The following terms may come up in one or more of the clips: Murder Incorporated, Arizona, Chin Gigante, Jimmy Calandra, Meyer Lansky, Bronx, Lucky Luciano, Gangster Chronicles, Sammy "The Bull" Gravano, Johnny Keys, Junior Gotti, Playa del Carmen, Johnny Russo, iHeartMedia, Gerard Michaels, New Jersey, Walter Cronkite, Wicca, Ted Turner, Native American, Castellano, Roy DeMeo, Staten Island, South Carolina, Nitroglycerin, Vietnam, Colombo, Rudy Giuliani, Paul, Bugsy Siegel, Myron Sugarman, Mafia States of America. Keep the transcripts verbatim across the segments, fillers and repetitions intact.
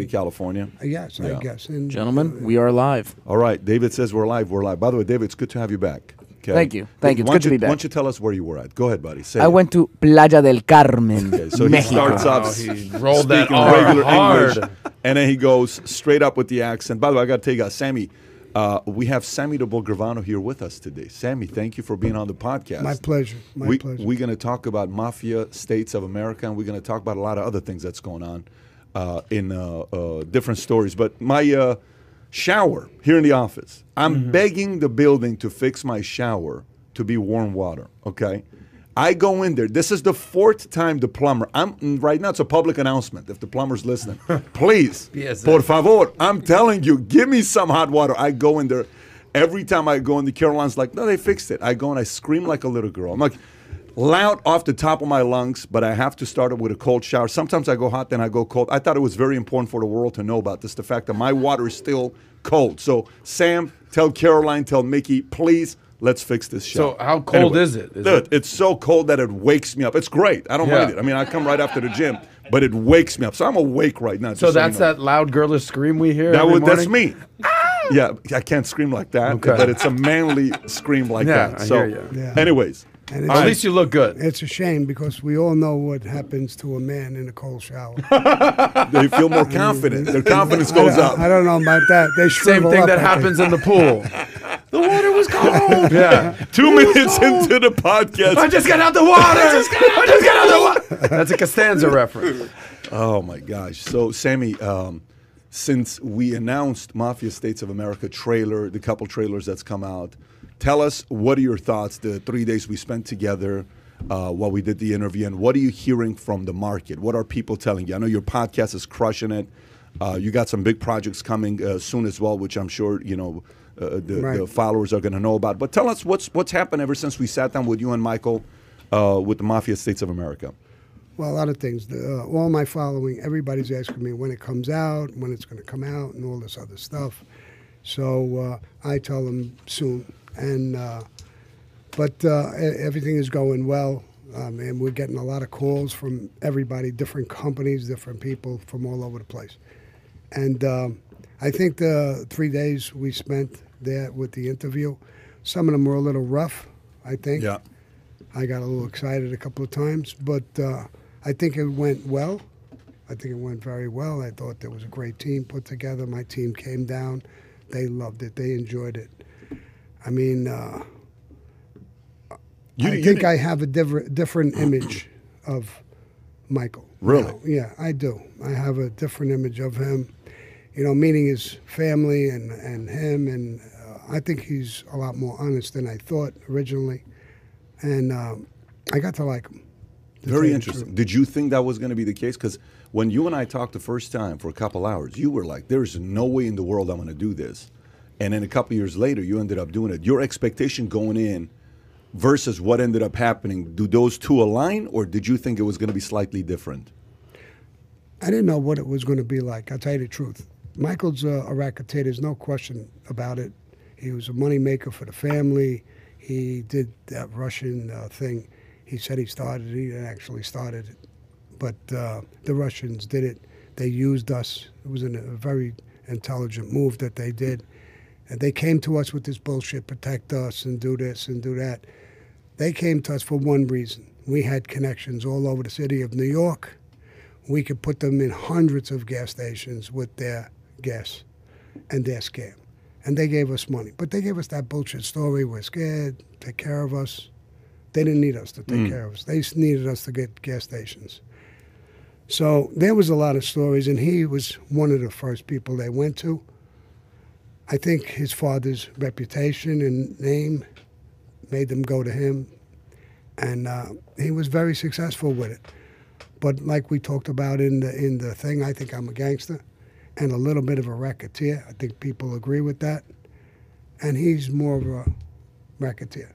in California. Yes, yeah. I guess. And gentlemen, we are live. All right. David says we're live. We're live. By the way, David, it's good to have you back. Okay. Thank you. Thank you. It's good to be back. Why don't you tell us where you were at? Go ahead, buddy. Say I it. went to Playa del Carmen, okay, so Mexico. He starts off oh, he rolled that R regular hard. English, and then he goes straight up with the accent. By the way, I got to tell you guys, Sammy, uh, we have Sammy "The Bull" Gravano here with us today. Sammy, thank you for being on the podcast. My pleasure. My we, pleasure. We're going to talk about Mafia States of America, and we're going to talk about a lot of other things that's going on uh, in uh, uh, different stories. But my... Uh, shower here in the office. I'm mm-hmm. begging the building to fix my shower to be warm water, okay? I go in there. This is the fourth time the plumber, I'm right now it's a public announcement if the plumber's listening. Please, yes, por favor, I'm telling you, give me some hot water. I go in there. Every time I go in, the Caroline's like, no, they fixed it. I go and I scream like a little girl. I'm like, loud off the top of my lungs, but I have to start it with a cold shower. Sometimes I go hot, then I go cold. I thought it was very important for the world to know about this, the fact that my water is still cold. So, Sam, tell Caroline, tell Mickey, please, let's fix this shower. So, how cold anyway, is it? Is dude, it? It's so cold that it wakes me up. It's great. I don't yeah. mind it. I mean, I come right after the gym, but it wakes me up. So, I'm awake right now. So, that's so you know. that loud girlish scream we hear that every would, That's me. Yeah, I can't scream like that, okay. but it's a manly scream like yeah, that. So, I hear you. Yeah. anyways. And well, at least you look good. It's a shame because we all know what happens to a man in a cold shower. They feel more confident. Their confidence goes I up. I don't know about that. They shrivel Same thing up, that I happens think. in the pool. The water was cold. Yeah. Two it minutes into the podcast. I just got out the water. I just got out, just got out the water. That's a Costanza reference. Oh, my gosh. So, Sammy, um, since we announced Mafia States of America trailer, the couple trailers that's come out, tell us, what are your thoughts, the three days we spent together uh, while we did the interview, and what are you hearing from the market? What are people telling you? I know your podcast is crushing it. Uh, you got some big projects coming uh, soon as well, which I'm sure you know uh, the, right. the followers are going to know about. But tell us what's, what's happened ever since we sat down with you and Michael uh, with the Mafia States of America. Well, a lot of things. The, uh, all my following, everybody's asking me when it comes out, when it's going to come out, and all this other stuff. So uh, I tell them soon. And uh, but uh, everything is going well, um, and we're getting a lot of calls from everybody, different companies, different people from all over the place. And uh, I think the three days we spent there with the interview, some of them were a little rough, I think. Yeah. I got a little excited a couple of times, but uh, I think it went well. I think it went very well. I thought there was a great team put together. My team came down. They loved it. They enjoyed it. I mean, uh, you, I you think I have a diver different image of Michael. Really? You know, yeah, I do. I have a different image of him, you know, meaning his family and, and him. And uh, I think he's a lot more honest than I thought originally. And um, I got to like him. Very interesting. Did you think that was going to be the case? Because when you and I talked the first time for a couple hours, you were like, there's no way in the world I'm going to do this. And then a couple of years later, you ended up doing it. Your expectation going in versus what ended up happening, do those two align, or did you think it was going to be slightly different? I didn't know what it was going to be like. I'll tell you the truth. Michael's uh, a racketeer. There's no question about it. He was a moneymaker for the family. He did that Russian uh, thing. He said he started it. He didn't actually start it. But uh, the Russians did it. They used us. It was a very intelligent move that they did. And they came to us with this bullshit, protect us and do this and do that. They came to us for one reason. We had connections all over the city of New York. We could put them in hundreds of gas stations with their gas and their scam. And they gave us money. But they gave us that bullshit story. We're scared. Take care of us. They didn't need us to take mm. care of us. They just needed us to get gas stations. So there was a lot of stories, and he was one of the first people they went to. I think his father's reputation and name made them go to him, and uh, he was very successful with it. But like we talked about in the, in the thing, I think I'm a gangster and a little bit of a racketeer. I think people agree with that. And he's more of a racketeer,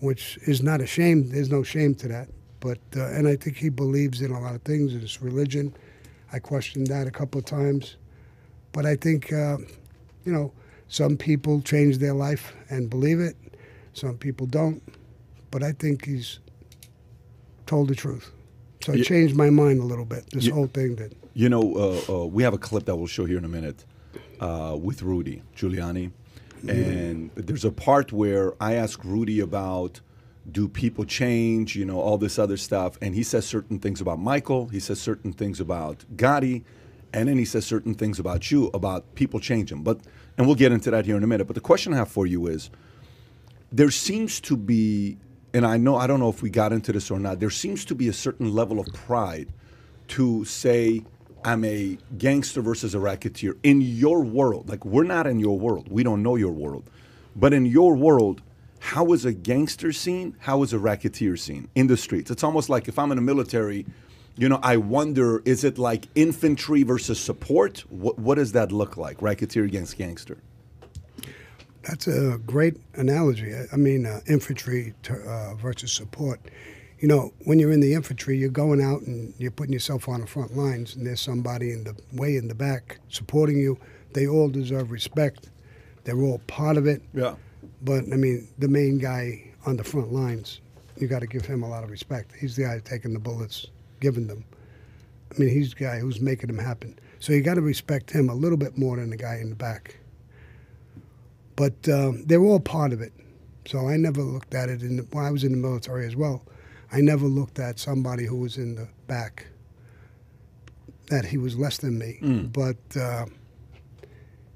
which is not a shame. There's no shame to that. But uh, and I think he believes in a lot of things, his religion. I questioned that a couple of times. But I think... Uh, You know, some people change their life and believe it. Some people don't. But I think he's told the truth. So I changed my mind a little bit. This you, whole thing did. You know, uh, uh, we have a clip that we'll show here in a minute uh, with Rudy Giuliani. Mm. And there's a part where I ask Rudy about, do people change, you know, all this other stuff. And he says certain things about Michael. He says certain things about Gotti. And then he says certain things about you, about people changing. But, and we'll get into that here in a minute. But the question I have for you is, there seems to be, and I know I don't know if we got into this or not, there seems to be a certain level of pride to say, I'm a gangster versus a racketeer. In your world, like, we're not in your world. We don't know your world. But in your world, how is a gangster scene? How is a racketeer scene in the streets? It's almost like if I'm in the military, you know, I wonder, is it like infantry versus support? What, what does that look like, racketeer against gangster? That's a great analogy. I mean, uh, infantry to, uh, versus support. You know, when you're in the infantry, you're going out and you're putting yourself on the front lines, and there's somebody in the way in the back supporting you. They all deserve respect. They're all part of it. Yeah. But, I mean, the main guy on the front lines, you got to give him a lot of respect. He's the guy taking the bullets, giving them. I mean, he's the guy who's making them happen. So you got to respect him a little bit more than the guy in the back. But um, they're all part of it. So I never looked at it. In the, well, I was in the military as well. I never looked at somebody who was in the back, that he was less than me. Mm. But uh,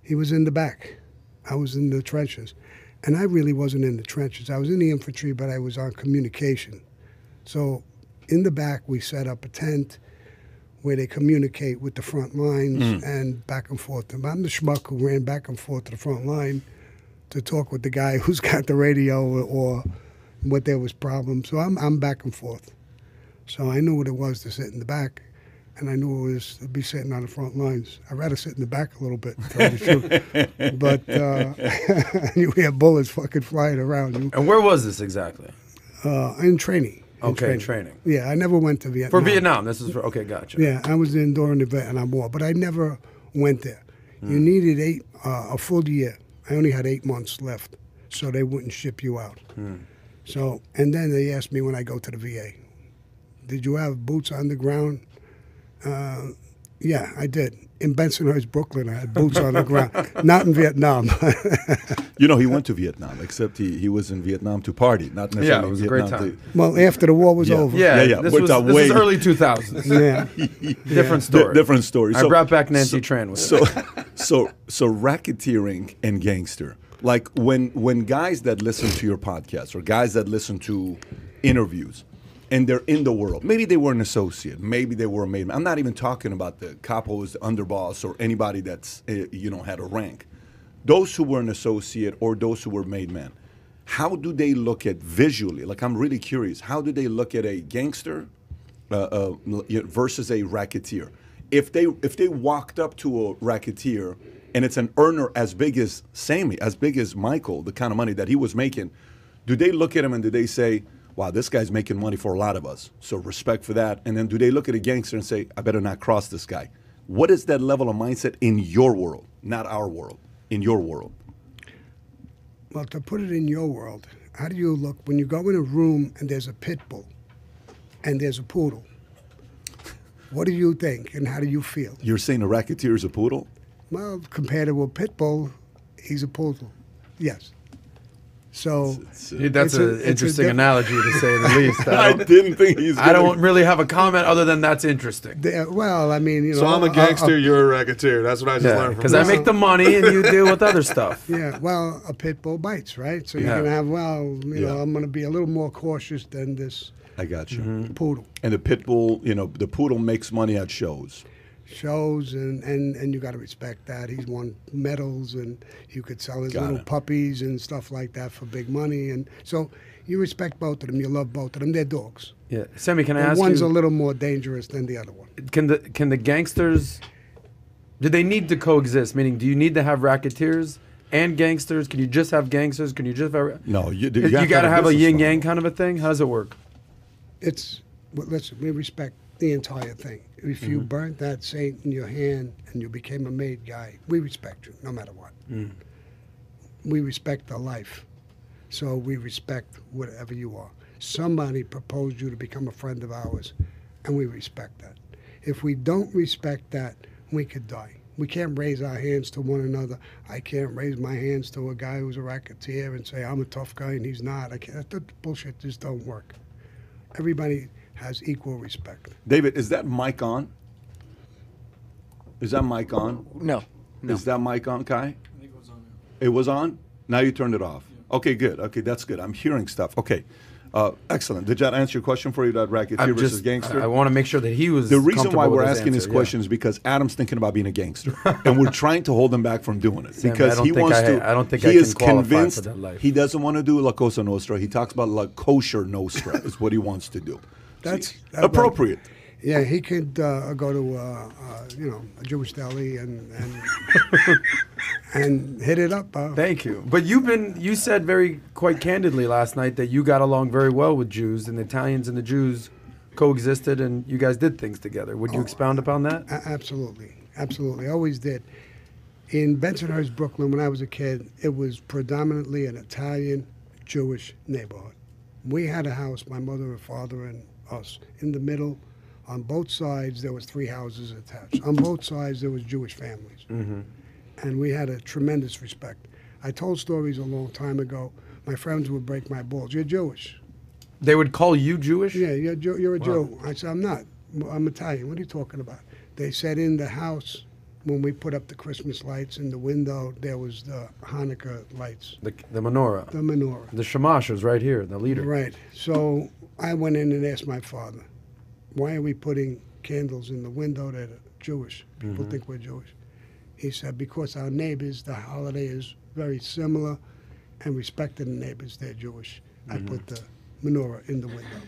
he was in the back. I was in the trenches. And I really wasn't in the trenches. I was in the infantry, but I was on communication. So in the back, we set up a tent where they communicate with the front lines mm. and back and forth. And I'm the schmuck who ran back and forth to the front line to talk with the guy who's got the radio or, or what there was problems. So I'm, I'm back and forth. So I knew what it was to sit in the back. And I knew it was to be sitting on the front lines. I'd rather sit in the back a little bit, to tell the truth. But uh, we had bullets fucking flying around. You. And where was this exactly? Uh, in training. In okay, training. training. Yeah, I never went to Vietnam. For Vietnam, this is for, okay, gotcha. Yeah, I was in during the Vietnam War, but I never went there. Mm. You needed eight, uh, a full year. I only had eight months left, so they wouldn't ship you out. Mm. So, and then they asked me when I go to the V A, did you have boots on the ground? Uh, yeah, I did. In Bensonhurst, Brooklyn, I had boots on the ground. Not in Vietnam. You know, he went to Vietnam, except he, he was in Vietnam to party. Not necessarily yeah, it was a great time. To, well, after the war was yeah. over. Yeah, yeah. yeah. This, was, this is early two thousands. yeah. Different story. D different story. So, I brought back Nancy so, Tran with so, so, so racketeering and gangster. Like, when, when guys that listen to your podcast or guys that listen to interviews, and they're in the world. Maybe they were an associate. Maybe they were a mate. I'm not even talking about the cop who was the underboss or anybody that's, you know, had a rank. Those who were an associate or those who were made man, how do they look at visually? Like, I'm really curious. How do they look at a gangster uh, uh, versus a racketeer? If they if they walked up to a racketeer and it's an earner as big as Sammy, as big as Michael, the kind of money that he was making, do they look at him and do they say, wow, this guy's making money for a lot of us, so respect for that? And then do they look at a gangster and say, I better not cross this guy? What is that level of mindset in your world, not our world, in your world? Well, to put it in your world, how do you look when you go in a room and there's a pit bull and there's a poodle? What do you think and how do you feel? You're saying a racketeer is a poodle? Well, compared to a pit bull, he's a poodle, yes. So it's, it's, that's an interesting a analogy, to say the least. I, I didn't think he's. I don't really have a comment other than that's interesting. The, well, I mean, you know. So I'm a gangster, uh, uh, you're a racketeer. That's what I just yeah, learned from. Because I make the money and you deal with other stuff. Yeah. Well, a pit bull bites, right? So yeah. you're gonna have. Well, you yeah. know, I'm gonna be a little more cautious than this. I got you. Mm-hmm. Poodle. And the pit bull, you know, the poodle makes money at shows. Shows and and and you got to respect that. He's won medals, and you could sell his got little it. puppies and stuff like that for big money. And so you respect both of them. You love both of them. They're dogs. Yeah, Sammy, can I and ask? One's you, a little more dangerous than the other one. Can the can the gangsters? Do they need to coexist? Meaning, do you need to have racketeers and gangsters? Can you just have gangsters? Can you just have no? You, you, you got to gotta have a yin yang kind of a thing. How does it work? It's well, let's we respect the entire thing. If you mm-hmm. burnt that saint in your hand and you became a made guy, we respect you no matter what. Mm. We respect the life, so we respect whatever you are. Somebody proposed you to become a friend of ours. and we respect that. If we don't respect that, we could die. We can't raise our hands to one another. I can't raise my hands to a guy who's a racketeer and say, I'm a tough guy and he's not. I can't. That bullshit just don't work. Everybody has equal respect. David, is that mic on? Is that mic on? No. no. Is that mic on, Kai? I think it was on. It was on? Now you turned it off. Yeah. Okay, good. Okay, that's good. I'm hearing stuff. Okay. Uh, excellent. Did that answer your question for you, that racketeer I'm versus just, gangster? I, I want to make sure that he was. The reason why we're asking answer, this question yeah. is because Adam's thinking about being a gangster, and we're trying to hold him back from doing it because Sam, he wants I, to. I don't think he I is can convinced for that life. He doesn't want to do La Cosa Nostra. He talks about La Kosher Nostra is what he wants to do. That's See, that appropriate. Like, yeah, he could uh, go to uh, uh, you know, a Jewish deli and and, and hit it up. Uh. Thank you. But you've been you said very quite candidly last night that you got along very well with Jews, and the Italians and the Jews coexisted, and you guys did things together. Would you oh, expound upon that? Absolutely, absolutely. I always did. In Bensonhurst, Brooklyn, when I was a kid, it was predominantly an Italian Jewish neighborhood. We had a house, my mother and father and us, in the middle. On both sides, there was three houses attached. On both sides, there was Jewish families. Mm-hmm. And we had a tremendous respect. I told stories a long time ago. My friends would break my balls. You're Jewish. They would call you Jewish? Yeah, you're, Jew you're a wow. Jew. I said, I'm not. I'm Italian. What are you talking about? They said in the house, when we put up the Christmas lights in the window, there was the Hanukkah lights. The, the menorah. The menorah. The shamash was right here, the leader. Right. So I went in and asked my father, why are we putting candles in the window that are Jewish? People mm-hmm. think we're Jewish. He said, because our neighbors, the holiday is very similar, and respect to the neighbors, they're Jewish. Mm-hmm. I put the menorah in the window.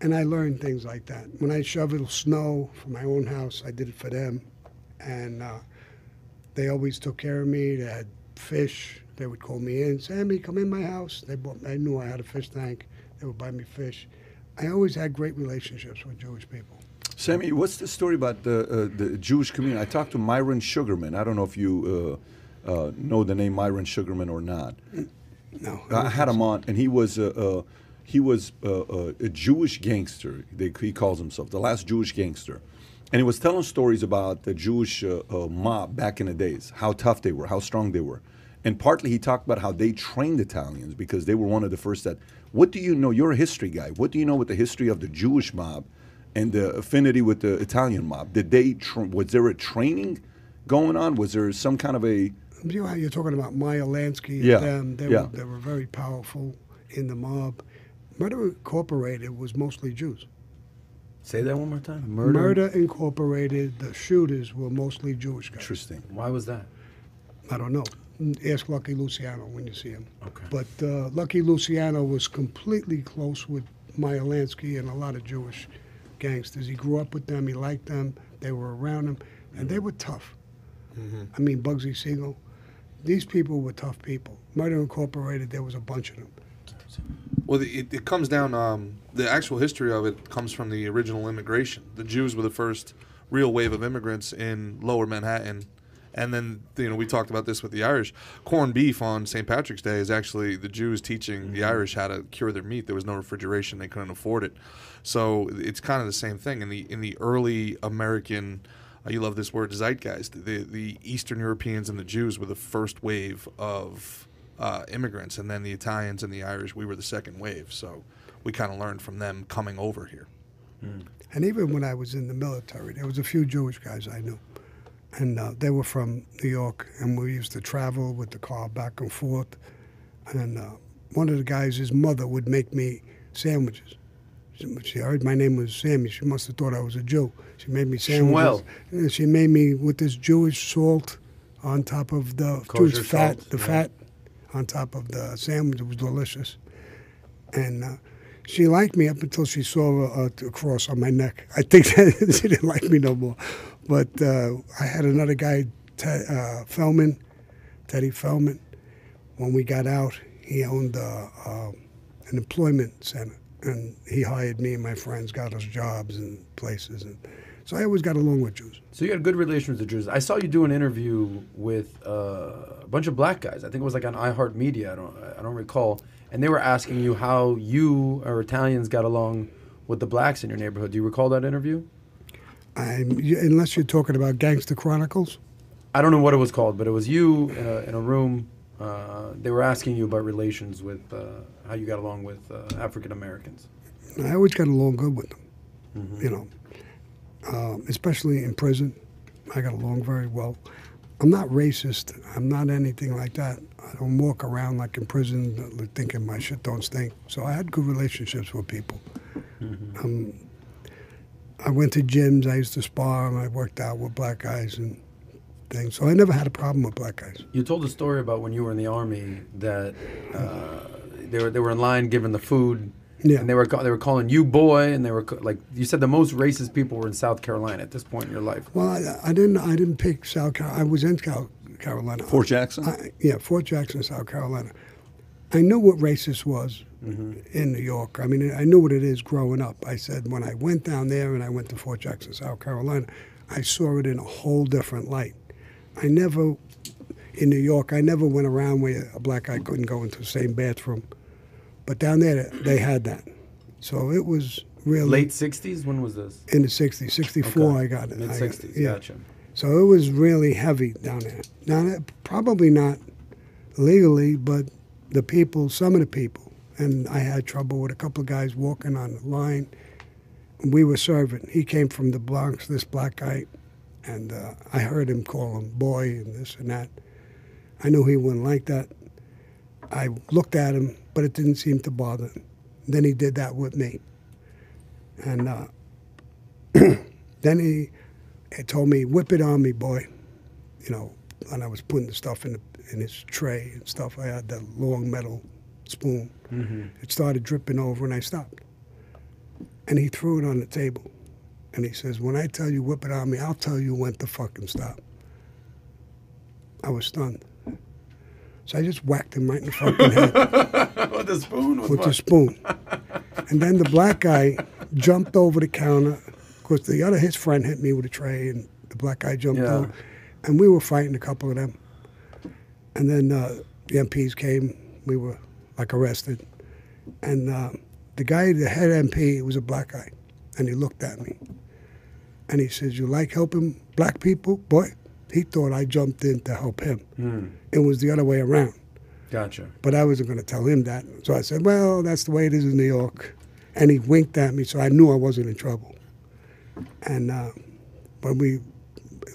And I learned things like that. When I shoveled snow for my own house, I did it for them. And uh, they always took care of me. They had fish. They would call me in, Sammy, come in my house. They bought, I knew I had a fish tank. They would buy me fish. I always had great relationships with Jewish people. Sammy, what's the story about the, uh, the Jewish community? I talked to Myron Sugarman. I don't know if you uh, uh, know the name Myron Sugarman or not. No. I had him on, and he was a, a, he was a, a, a Jewish gangster, they, he calls himself, the last Jewish gangster. And he was telling stories about the Jewish uh, uh, mob back in the days, how tough they were, how strong they were. And partly he talked about how they trained Italians because they were one of the first that, what do you know? You're a history guy. What do you know with the history of the Jewish mob and the affinity with the Italian mob? Did they, tra was there a training going on? Was there some kind of a... You know how you're talking about Meyer Lansky and yeah. them. They, yeah. were, they were very powerful in the mob. Murder Incorporated was mostly Jews. Say that one more time. Murder, Murder Incorporated, the shooters were mostly Jewish guys. Interesting. Why was that? I don't know. Ask Lucky Luciano when you see him. Okay. But uh, Lucky Luciano was completely close with Meyer Lansky and a lot of Jewish gangsters. He grew up with them. He liked them. They were around him. And they were tough. Mm-hmm. I mean, Bugsy Siegel. These people were tough people. Murder Incorporated, there was a bunch of them. Well, it, it comes down, um, the actual history of it comes from the original immigration. The Jews were the first real wave of immigrants in lower Manhattan. And then, you know, we talked about this with the Irish. Corned beef on Saint Patrick's Day is actually the Jews teaching mm-hmm. the Irish how to cure their meat. There was no refrigeration. They couldn't afford it. So it's kind of the same thing. In the in the early American, uh, you love this word, zeitgeist, the, the Eastern Europeans and the Jews were the first wave of uh, immigrants. And then the Italians and the Irish, we were the second wave. So we kind of learned from them coming over here. Mm. And even when I was in the military, there was a few Jewish guys I knew. And uh, they were from New York, and we used to travel with the car back and forth. And uh, one of the guys, his mother would make me sandwiches. She heard my name was Sammy. She must have thought I was a Jew. She made me sandwiches. And she made me with this Jewish salt on top of the Jewish fat, salt, the yeah. fat on top of the sandwich. It was delicious. And uh, she liked me up until she saw a, a cross on my neck. I think that she didn't like me no more. But uh, I had another guy, Te uh, Feldman, Teddy Feldman. When we got out, he owned uh, uh, an employment center, and he hired me and my friends, got us jobs and places. And so I always got along with Jews. So you had good relations with the Jews. I saw you do an interview with uh, a bunch of black guys. I think it was like on iHeartMedia. I don't, I don't recall. And they were asking you how you or Italians got along with the blacks in your neighborhood. Do you recall that interview? I'm, unless you're talking about Gangster Chronicles. I don't know what it was called, but it was you in a, in a room. Uh, they were asking you about relations with uh, how you got along with uh, African Americans. I always got along good with them, mm-hmm. you know, uh, especially in prison. I got along very well. I'm not racist. I'm not anything like that. I don't walk around like in prison thinking my shit don't stink. So I had good relationships with people. Mm-hmm. um, I went to gyms. I used to spar, and I worked out with black guys and things. So I never had a problem with black guys. You told a story about when you were in the Army that uh, they were they were in line giving the food. Yeah. And they were they were calling you boy, and they were like, you said the most racist people were in South Carolina at this point in your life. Well, I, I didn't I didn't pick South Carolina. I was in Cal Carolina. Fort Jackson. I, yeah, Fort Jackson, South Carolina. I knew what racist was mm-hmm. in New York. I mean, I knew what it is growing up. I said when I went down there and I went to Fort Jackson, South Carolina, I saw it in a whole different light. I never in New York. I never went around where a black guy couldn't go into the same bathroom. But down there, they had that. So it was really... Late sixties? When was this? In the sixties. sixty-four, okay. I got it. Mid-sixties, yeah. Gotcha. So it was really heavy down there. Now, probably not legally, but the people, some of the people. And I had trouble with a couple of guys walking on the line. We were serving. He came from the Bronx, this black guy. And uh, I heard him call him boy and this and that. I knew he wouldn't like that. I looked at him, but it didn't seem to bother him. Then he did that with me. And uh, then he, he told me, whip it on me, boy. You know, and I was putting the stuff in, the, in his tray and stuff. I had that long metal spoon. Mm-hmm. It started dripping over, and I stopped. And he threw it on the table. And he says, when I tell you whip it on me, I'll tell you when to fucking stop. I was stunned. So I just whacked him right in the fucking head. With a spoon? With a spoon. And then the black guy jumped over the counter. Of course, the other, his friend hit me with a tray, and the black guy jumped yeah. over. And we were fighting a couple of them. And then uh, the M Ps came. We were, like, arrested. And uh, the guy, the head M P, was a black guy. And he looked at me. And he says, you like helping black people, boy? He thought I jumped in to help him. Mm. It was the other way around. Gotcha. But I wasn't going to tell him that. So I said, well, that's the way it is in New York. And he winked at me, so I knew I wasn't in trouble. And uh, but we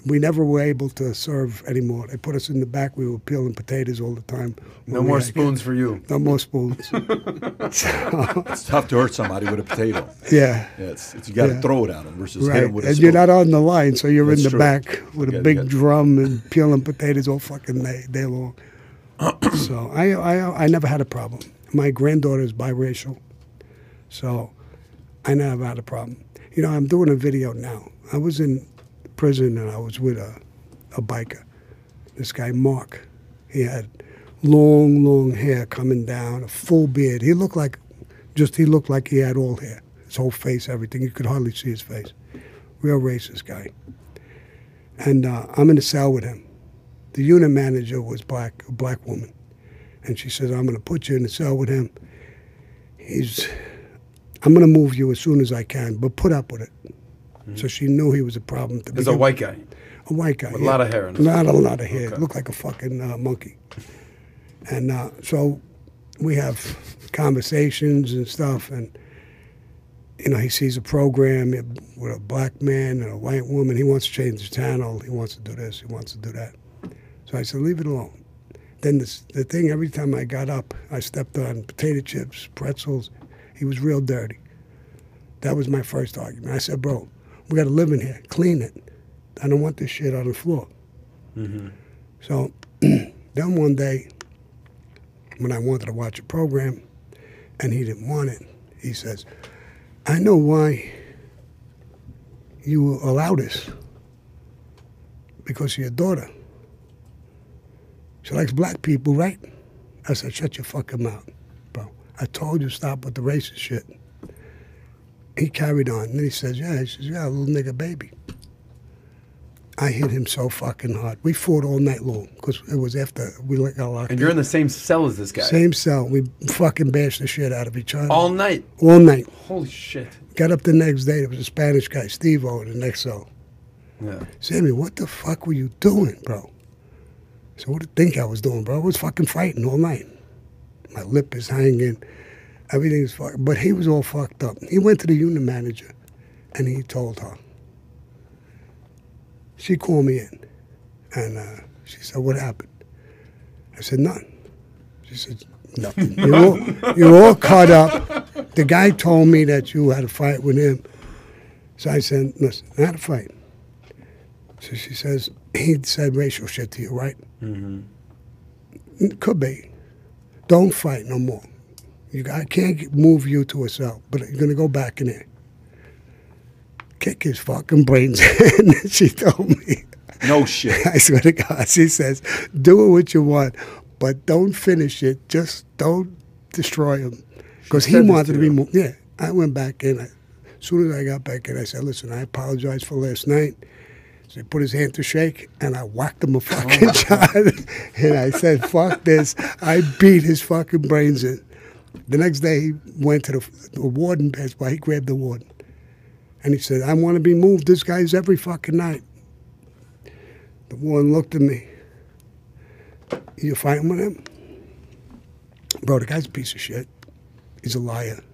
we never were able to serve anymore. They put us in the back. We were peeling potatoes all the time. No more spoons for you. No more spoons. So, it's tough to hurt somebody with a potato. Yeah. yeah it's, it's, you got to yeah. throw it at them versus right. hit them with a and spoon. And you're not on the line, so you're That's in the true. back with you a big drum and peeling potatoes all fucking day, day long. So I, I, I never had a problem. My granddaughter is biracial, so I never had a problem. You know, I'm doing a video now. I was in prison, and I was with a, a biker. This guy, Mark, he had long, long hair coming down, a full beard. He looked like, just he looked like he had all hair, his whole face, everything. You could hardly see his face. Real racist guy. And uh, I'm in a cell with him. The unit manager was black, a black woman. And she says, I'm going to put you in a cell with him. He's, I'm going to move you as soon as I can, but put up with it. Mm-hmm. So she knew he was a problem. To There's a white guy. A white guy. With yeah. a lot of hair. In his Not a lot of hair. Okay. Looked like a fucking uh, monkey. And uh, so we have conversations and stuff. And, you know, he sees a program with a black man and a white woman. He wants to change the channel. He wants to do this. He wants to do that. So I said, leave it alone. Then this, the thing, every time I got up, I stepped on potato chips, pretzels. He was real dirty. That was my first argument. I said, bro, we got to live in here. Clean it. I don't want this shit on the floor. Mm-hmm. So then one day, when I wanted to watch a program, and he didn't want it, he says, I know why you allow this. Because of your daughter. She likes black people, right? I said, shut your fucking mouth, bro. I told you stop with the racist shit. He carried on, and then he says, yeah, he says, yeah, a little nigga baby. I hit him so fucking hard. We fought all night long because it was after we got locked And you're in. in the same cell as this guy? Same cell. We fucking bashed the shit out of each other. All night? All night. Holy shit. Got up the next day. There was a Spanish guy, Steve-O, in the next cell. Yeah. Sammy, what the fuck were you doing, bro? So what do you think I was doing, bro? I was fucking fighting all night. My lip is hanging. Everything's fucking. But he was all fucked up. He went to the unit manager, and he told her. She called me in, and uh, she said, what happened? I said, none. She said, nothing. You're all, you're all caught up. The guy told me that you had a fight with him. So I said, listen, I had a fight. So she says, he said racial shit to you, right? Mm-hmm. Could be. Don't fight no more. You, I can't move you to a cell, but you're going to go back in there. Kick his fucking brains in, she told me. No shit. I swear to God, she says, do it what you want, but don't finish it. Just don't destroy him. Because he wanted to be moved. Yeah, I went back in. I, as soon as I got back in, I said, listen, I apologize for last night. So he put his hand to shake, and I whacked him a fucking oh. shot. And I said, fuck this. I beat his fucking brains in. The next day, he went to the, the warden passed by. He grabbed the warden. And he said, I want to be moved. This guy's every fucking night. The warden looked at me. You fighting with him? Bro, the guy's a piece of shit. He's a liar.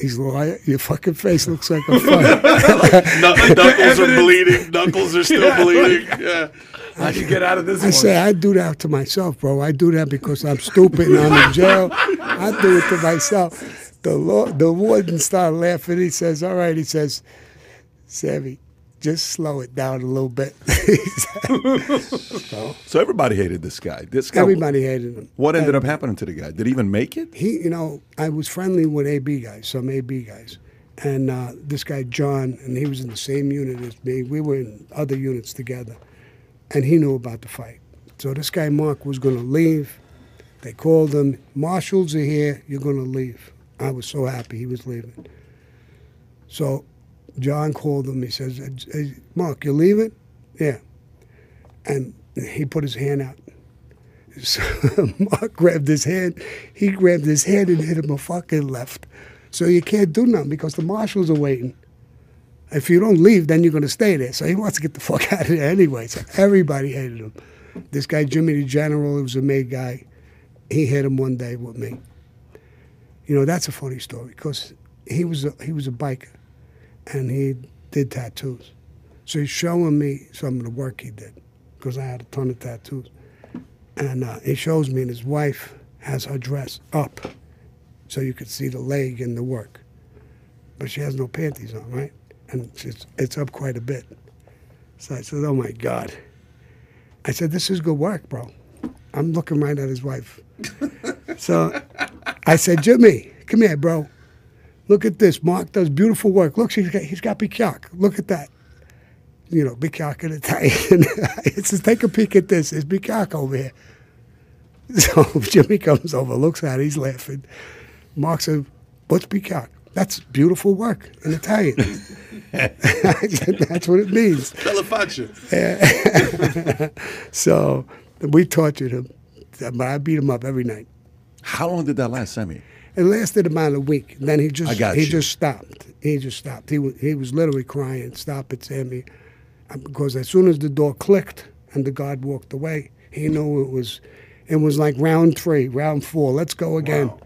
He's a liar. Your fucking face looks like a fuck. Knuckles are bleeding. Knuckles are still yeah, bleeding. Yeah. How'd you get out of this I one? I say, I do that to myself, bro. I do that because I'm stupid and I'm in jail. I do it to myself. The law, the warden started laughing. He says, all right. He says, Sammy, just slow it down a little bit. so, so everybody hated this guy. This guy. Everybody hated him. What ended and, up happening to the guy? Did he even make it? He, you know, I was friendly with A B guys, some A B guys. And uh, this guy, John, and he was in the same unit as me. We were in other units together. And he knew about the fight. So this guy, Mark, was going to leave. They called him, marshals are here, you're going to leave. I was so happy he was leaving. So John called him. He says, hey, Mark, you leaving? Yeah. And he put his hand out. So Mark grabbed his hand. He grabbed his hand and hit him a fucking left. So you can't do nothing because the marshals are waiting. If you don't leave, then you're going to stay there. So he wants to get the fuck out of there anyway. So everybody hated him. This guy, Jimmy the General, he was a made guy. He hit him one day with me. You know, that's a funny story because he was a, he was a biker and he did tattoos. So he's showing me some of the work he did because I had a ton of tattoos. And uh, he shows me and his wife has her dress up so you could see the leg and the work. But she has no panties on, right? And it's, it's up quite a bit. So I said, oh my God. I said, this is good work, bro. I'm looking right at his wife. So I said, Jimmy, come here, bro. Look at this. Mark does beautiful work. Look, he's got, he's got Peacock. Look at that. You know, Peacock in Italian. It says, take a peek at this. There's Peacock over here. So Jimmy comes over, looks at it. He's laughing. Mark said, what's Peacock? That's beautiful work in Italian. I said, that's what it means. Yeah. So we tortured him. But I beat him up every night. How long did that last, Sammy? It lasted about a week. Then he just I got he you. just stopped. He just stopped. He was he was literally crying, "Stop it, Sammy!" Because as soon as the door clicked and the guard walked away, he knew it was it was like round three, round four. Let's go again. Wow.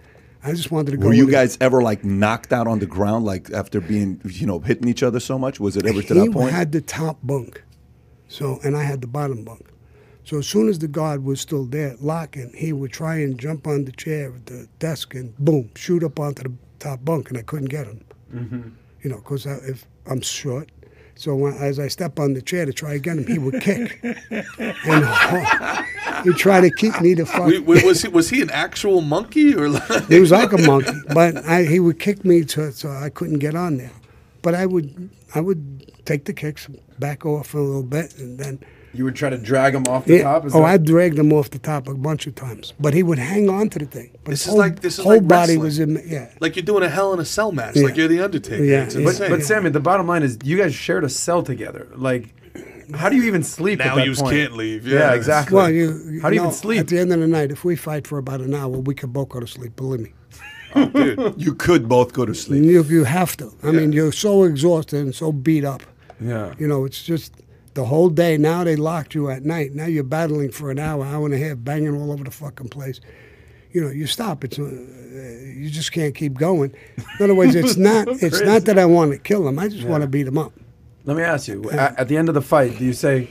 I just wanted to go. Were you guys it. ever like knocked out on the ground, like after being you know hitting each other so much? Was it ever he to that point? He had the top bunk, so and I had the bottom bunk. So as soon as the guard was still there locking, he would try and jump on the chair at the desk and boom, shoot up onto the top bunk, and I couldn't get him. Mm-hmm. You know, because if I'm short, so when, as I step on the chair to try and get him, he would kick. And uh, he'd try to keep me to fuck. Wait, wait, was, he, was he an actual monkey or? Like? He was like a monkey, but I, he would kick me to, so I couldn't get on there. But I would, I would take the kicks, back off a little bit, and then. You would try to drag him off the yeah. top? Is oh, that... I dragged him off the top a bunch of times. But he would hang on to the thing. But this is whole, like this is whole like body was in, yeah. Like you're doing a Hell in a Cell match. Yeah. Like you're the Undertaker. Yeah. It's yeah. But, but yeah. Sammy, the bottom line is you guys shared a cell together. Like How do you even sleep now? At that you point? Can't leave. Yeah, yeah, exactly. Well, you, you how do you know, even sleep? At the end of the night, if we fight for about an hour, we could both go to sleep. Believe me. Oh, dude, you could both go to sleep. You, you have to. I yeah. mean, you're so exhausted and so beat up. Yeah. You know, it's just the whole day. Now they locked you at night. Now you're battling for an hour, hour and a half, banging all over the fucking place. You know, you stop. It's uh, you just can't keep going. In other words, it's not. So it's not that I want to kill them. I just yeah. want to beat them up. Let me ask you. Yeah. At, at the end of the fight, do you say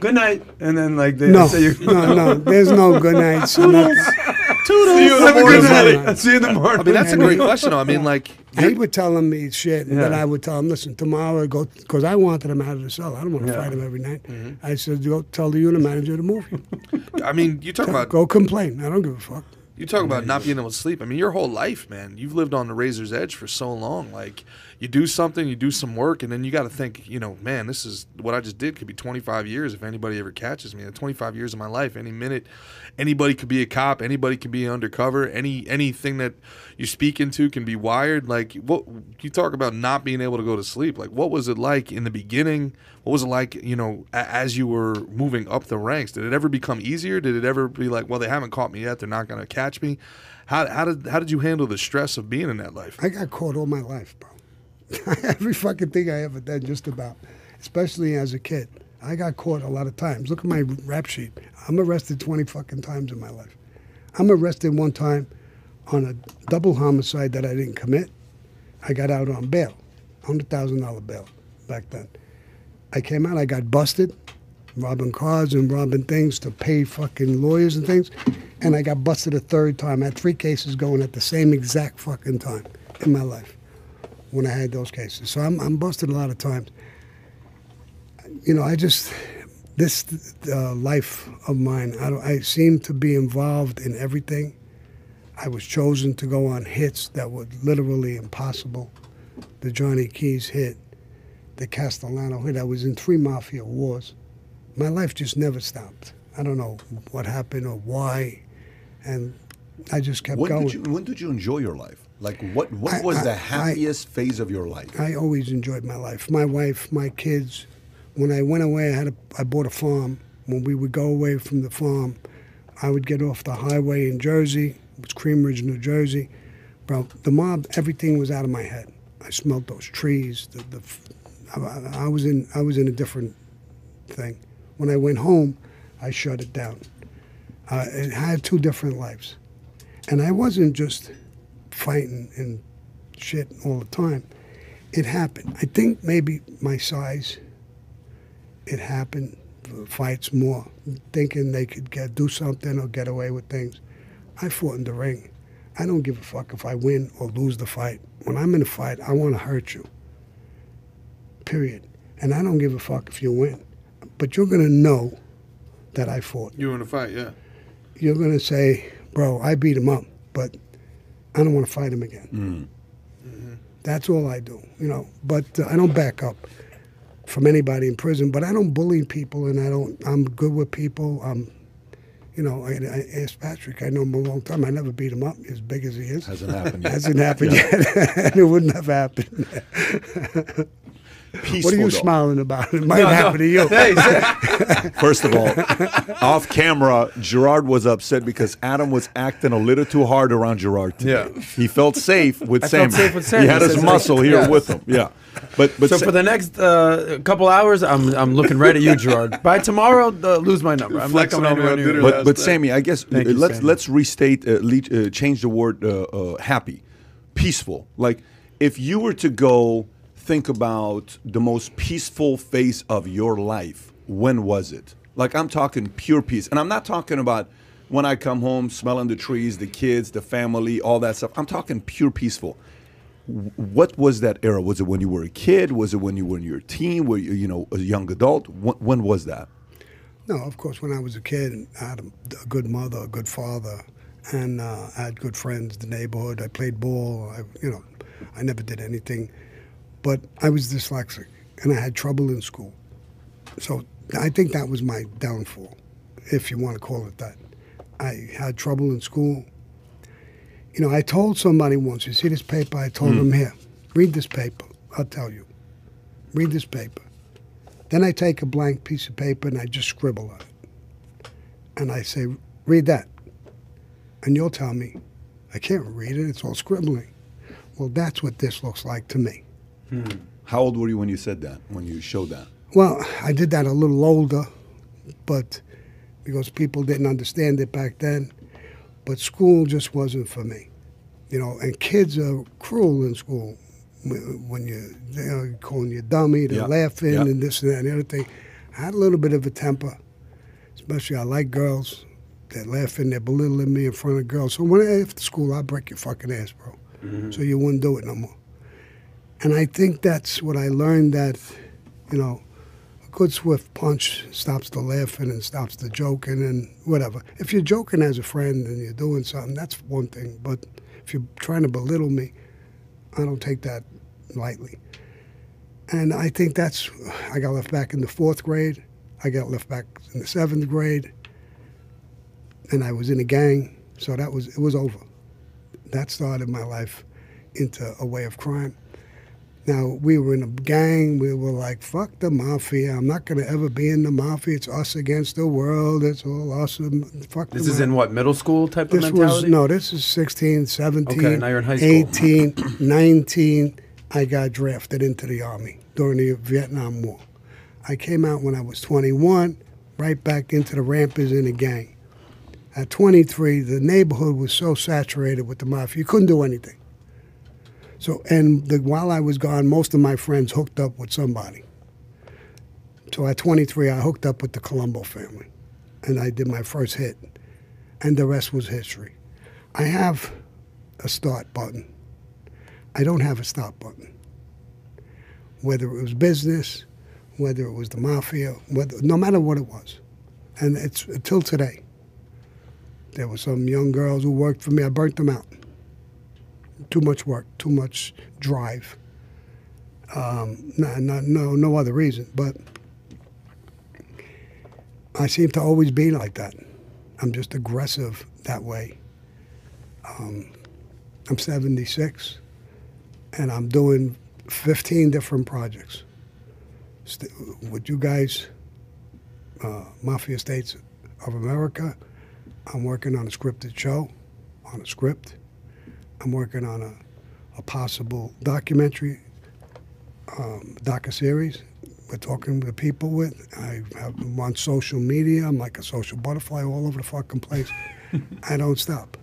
good night and then like they no, say you no, no, there's no good night. Toodles. Toodles. See you in the morning. Good night. See you in the morning. I mean, that's and a great we, question. I mean, like he would tell him me shit, and yeah. then I would tell him, listen, tomorrow go because I wanted him out of the cell. I don't want to yeah. fight him every night. Mm-hmm. I said, go tell the unit manager to move you. I mean, you talk tell, about go complain. I don't give a fuck. You talk about not being able to sleep. I mean, your whole life, man, you've lived on the razor's edge for so long. Like, you do something, you do some work, and then you got to think, you know, man, this is what I just did could be twenty-five years if anybody ever catches me. twenty-five years of my life, any minute, anybody could be a cop, anybody could be undercover, any anything that you speak into can be wired. Like, what you talk about not being able to go to sleep. Like, what was it like in the beginning? What was it like, you know, a, as you were moving up the ranks? Did it ever become easier? Did it ever be like, well, they haven't caught me yet, they're not going to catch me? How, how did how did you handle the stress of being in that life? I got caught all my life, bro. Every fucking thing I ever did, just about, especially as a kid. I got caught a lot of times. Look at my rap sheet. I'm arrested twenty fucking times in my life. I'm arrested one time on a double homicide that I didn't commit. I got out on bail, one hundred thousand dollar bail back then. I came out, I got busted, robbing cars and robbing things to pay fucking lawyers and things. And I got busted a third time. I had three cases going at the same exact fucking time in my life when I had those cases. So I'm, I'm busted a lot of times. You know, I just, this uh, life of mine, I, don't, I seem to be involved in everything. I was chosen to go on hits that were literally impossible. The Johnny Keys hit, the Castellano hit. I was in three mafia wars. My life just never stopped. I don't know what happened or why. And I just kept when going. Did you, when did you enjoy your life? Like, what, what I, was I, the happiest I, phase of your life? I always enjoyed my life. My wife, my kids. When I went away, I had a, I bought a farm. When we would go away from the farm, I would get off the highway in Jersey. It was Cream Ridge, New Jersey. Bro, the mob, everything was out of my head. I smelled those trees. The, the, I, I was in, I was in a different thing. When I went home, I shut it down. Uh, it had two different lives. And I wasn't just fighting and shit all the time. It happened. I think maybe my size, it happened, fights more, thinking they could get do something or get away with things. I fought in the ring. I don't give a fuck if I win or lose the fight. When I'm in a fight, I want to hurt you, period. And I don't give a fuck if you win. But you're going to know that I fought. You were in a fight, yeah. You're going to say, bro, I beat him up, but I don't want to fight him again. Mm. Mm-hmm. That's all I do, you know. But uh, I don't back up from anybody in prison, but I don't bully people, and I don't, I'm good with people. Um, you know, I, I asked Patrick, I know him a long time. I never beat him up, as big as he is. Hasn't happened yet. Hasn't happened yeah. yet. And it wouldn't have happened. Peaceful, what are you though. Smiling about? It might no, happen no. to you. Hey, first of all, off camera, Gerard was upset because Adam was acting a little too hard around Gerard today. Yeah. He felt safe with I Sammy. Felt safe with Sammy. He had his muscle here yes. with him. Yeah. But, but so Sa for the next uh, couple hours, I'm I'm looking right at you, Gerard. By tomorrow, uh, lose my number. I'm not coming over here. But, but Sammy, I guess uh, you, let's Sammy. let's restate, uh, le uh, change the word uh, uh, happy, peaceful. Like if you were to go. Think about the most peaceful phase of your life. When was it? Like I'm talking pure peace. And I'm not talking about when I come home, smelling the trees, the kids, the family, all that stuff. I'm talking pure peaceful. What was that era? Was it when you were a kid? Was it when you were in your teen? Were you, you know, a young adult? When was that? No, of course, when I was a kid, I had a good mother, a good father, and uh, I had good friends, the neighborhood. I played ball. I, you know, I never did anything. But I was dyslexic, and I had trouble in school. So I think that was my downfall, if you want to call it that. I had trouble in school. You know, I told somebody once, you see this paper? I told mm. them, here, read this paper. I'll tell you. Read this paper. Then I take a blank piece of paper and I just scribble on it. And I say, read that. And you'll tell me, I can't read it, it's all scribbling. Well, that's what this looks like to me. Hmm. How old were you when you said that, when you showed that? Well, I did that a little older, but because people didn't understand it back then. But school just wasn't for me. You know, and kids are cruel in school. When you, they're calling you dummy, they're yeah. laughing yeah. and this and that and everything. I had a little bit of a temper, especially I like girls. They're laughing, they're belittling me in front of girls. So when I, after school, I'll break your fucking ass, bro. Mm-hmm. So you wouldn't do it no more. And I think that's what I learned, that, you know, a good swift punch stops the laughing and stops the joking and whatever. If you're joking as a friend and you're doing something, that's one thing. But if you're trying to belittle me, I don't take that lightly. And I think that's, I got left back in the fourth grade. I got left back in the seventh grade. And I was in a gang, so that was, it was over. That started my life into a way of crime. Now, we were in a gang. We were like, fuck the mafia. I'm not going to ever be in the mafia. It's us against the world. It's all us. Fuck the This is in what, middle school type of mentality? No, this is sixteen, seventeen, okay, now you're in high school. eighteen, nineteen. I got drafted into the Army during the Vietnam War. I came out when I was twenty-one, right back into the rampers in the gang. At twenty-three, the neighborhood was so saturated with the mafia, you couldn't do anything. So, and the, while I was gone, most of my friends hooked up with somebody. So at twenty-three, I hooked up with the Colombo family, and I did my first hit, and the rest was history. I have a start button. I don't have a stop button. Whether it was business, whether it was the mafia, whether, no matter what it was. And it's until today. There were some young girls who worked for me. I burnt them out. Too much work, too much drive. Um, no, no, no, no other reason. But I seem to always be like that. I'm just aggressive that way. Um, I'm seventy-six, and I'm doing fifteen different projects. St with you guys, uh, Mafia States of America, I'm working on a scripted show, on a script. I'm working on a, a possible documentary, um, docu-series. We're talking to people with. I have, I'm on social media. I'm like a social butterfly all over the fucking place. I don't stop.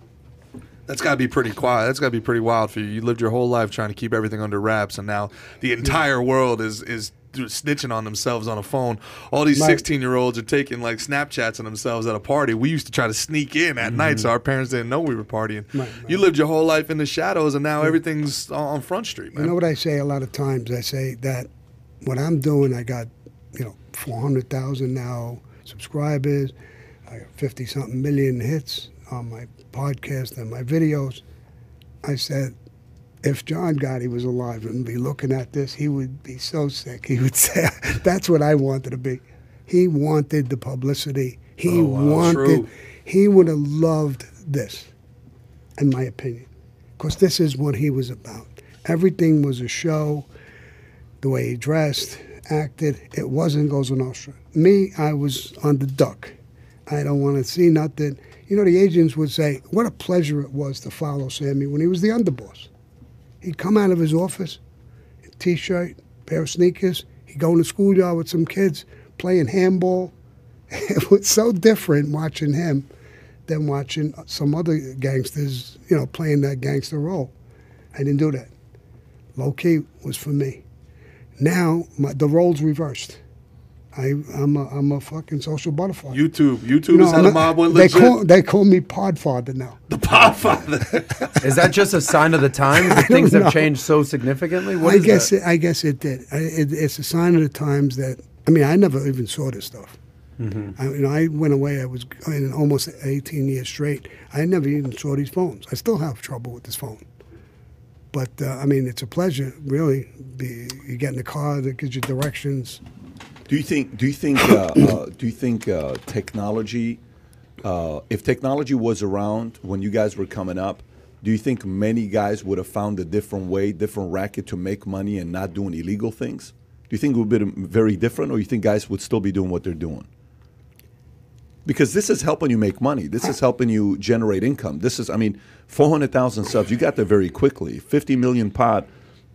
That's got to be pretty quiet. That's got to be pretty wild for you. You lived your whole life trying to keep everything under wraps, and now the entire yeah. world is is snitching on themselves on a phone. All these sixteen-year-olds like, are taking like Snapchats of themselves at a party. We used to try to sneak in at mm-hmm. night, so our parents didn't know we were partying. Right, right. You lived your whole life in the shadows, and now yeah. everything's on Front Street, man. You know what I say a lot of times? I say that what I'm doing, I got, you know, four hundred thousand now subscribers. I got fifty-something million hits on my podcast and my videos. I said, if John Gotti was alive and be looking at this, he would be so sick. He would say, that's what I wanted to be. He wanted the publicity. He oh, wow. wanted, True. He would have loved this, in my opinion, because this is what he was about. Everything was a show, the way he dressed, acted. It wasn't Cosa Nostra. Me, I was on the duck. I don't want to see nothing. You know, the agents would say, what a pleasure it was to follow Sammy when he was the underboss. He'd come out of his office, a T-shirt, pair of sneakers. He'd go in the schoolyard with some kids playing handball. It was so different watching him than watching some other gangsters, you know, playing that gangster role. I didn't do that. Low-key was for me. Now, my, the role's reversed. I, I'm, a, I'm a fucking social butterfly. YouTube. YouTube you know, is how the mob went legit. Call, they call me Podfather now. The Podfather. Is that just a sign of the times? That things know. have changed so significantly? What I, is guess that? It, I guess it did. I, it, it's a sign of the times that, I mean, I never even saw this stuff. Mm-hmm. I, you know, I went away. I was in almost eighteen years straight. I never even saw these phones. I still have trouble with this phone. But, uh, I mean, it's a pleasure, really. Be, you get in the car, that gives you directions. Do you think? Do you think? Uh, uh, do you think uh, technology? Uh, if technology was around when you guys were coming up, do you think many guys would have found a different way, different racket to make money and not doing illegal things? Do you think it would be very different, or you think guys would still be doing what they're doing? Because this is helping you make money. This is helping you generate income. This is, I mean, four hundred thousand subs, you got there very quickly. fifty million pod,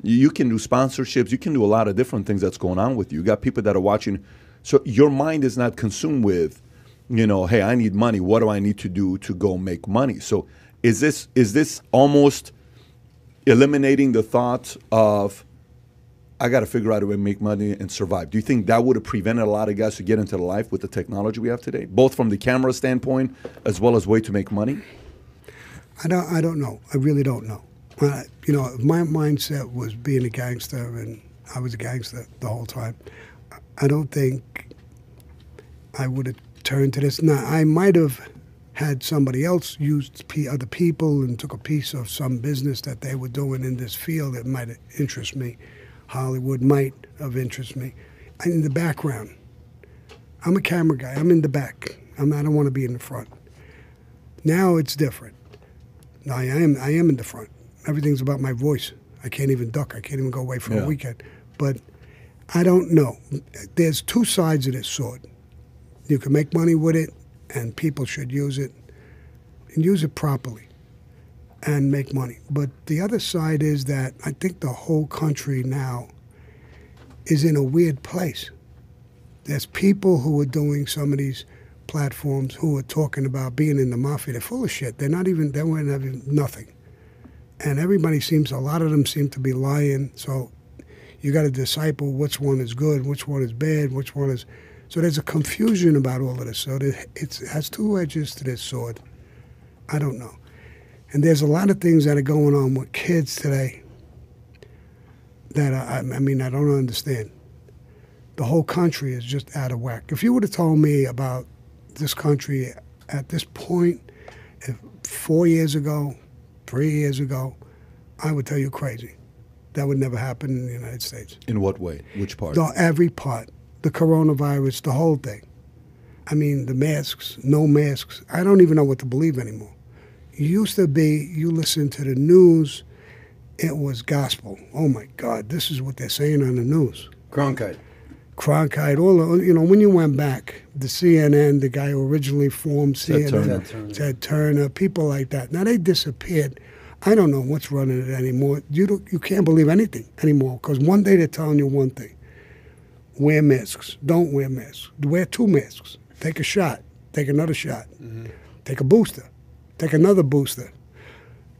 you can do sponsorships. You can do a lot of different things that's going on with you. You got people that are watching. So your mind is not consumed with, you know, hey, I need money. What do I need to do to go make money? So is this is this almost eliminating the thought of, I got to figure out a way to make money and survive? Do you think that would have prevented a lot of guys to get into the life with the technology we have today, both from the camera standpoint as well as way to make money? I don't, I don't know. I really don't know. Uh, you know, my mindset was being a gangster, and I was a gangster the whole time. I don't think I would have turned to this. Now, I might have had somebody else used other people and took a piece of some business that they were doing in this field that might interest me. Hollywood might have interested me. I'm in the background. I'm a camera guy. I'm in the back. I'm, I don't want to be in the front. Now it's different. Now I am, I am in the front. Everything's about my voice. I can't even duck. I can't even go away for yeah. a weekend. But I don't know. There's two sides of this sword. You can make money with it, and people should use it, and use it properly, and make money. But the other side is that I think the whole country now is in a weird place. There's people who are doing some of these platforms who are talking about being in the mafia. They're full of shit. They're not even, they weren't having nothing. And everybody seems, a lot of them seem to be lying. So you got to disciple which one is good, which one is bad, which one is, so there's a confusion about all of this. So it's, it has two edges to this sword. I don't know. And there's a lot of things that are going on with kids today that, I, I mean, I don't understand. The whole country is just out of whack. If you would have told me about this country at this point, if four years ago, three years ago, I would tell you crazy. That would never happen in the United States. In what way? Which part? The, every part. The coronavirus, the whole thing. I mean, the masks, no masks. I don't even know what to believe anymore. It used to be, you listen to the news, it was gospel. Oh my God, this is what they're saying on the news. Cronkite. Cronkite, all the, you know, when you went back, the C N N, the guy who originally formed C N N, Ted Turner. Turner. Ted Turner, people like that. Now they disappeared. I don't know what's running it anymore. You don't, you can't believe anything anymore, because one day they're telling you one thing. Wear masks, don't wear masks. Wear two masks, take a shot, take another shot, mm-hmm. take a booster. Take another booster.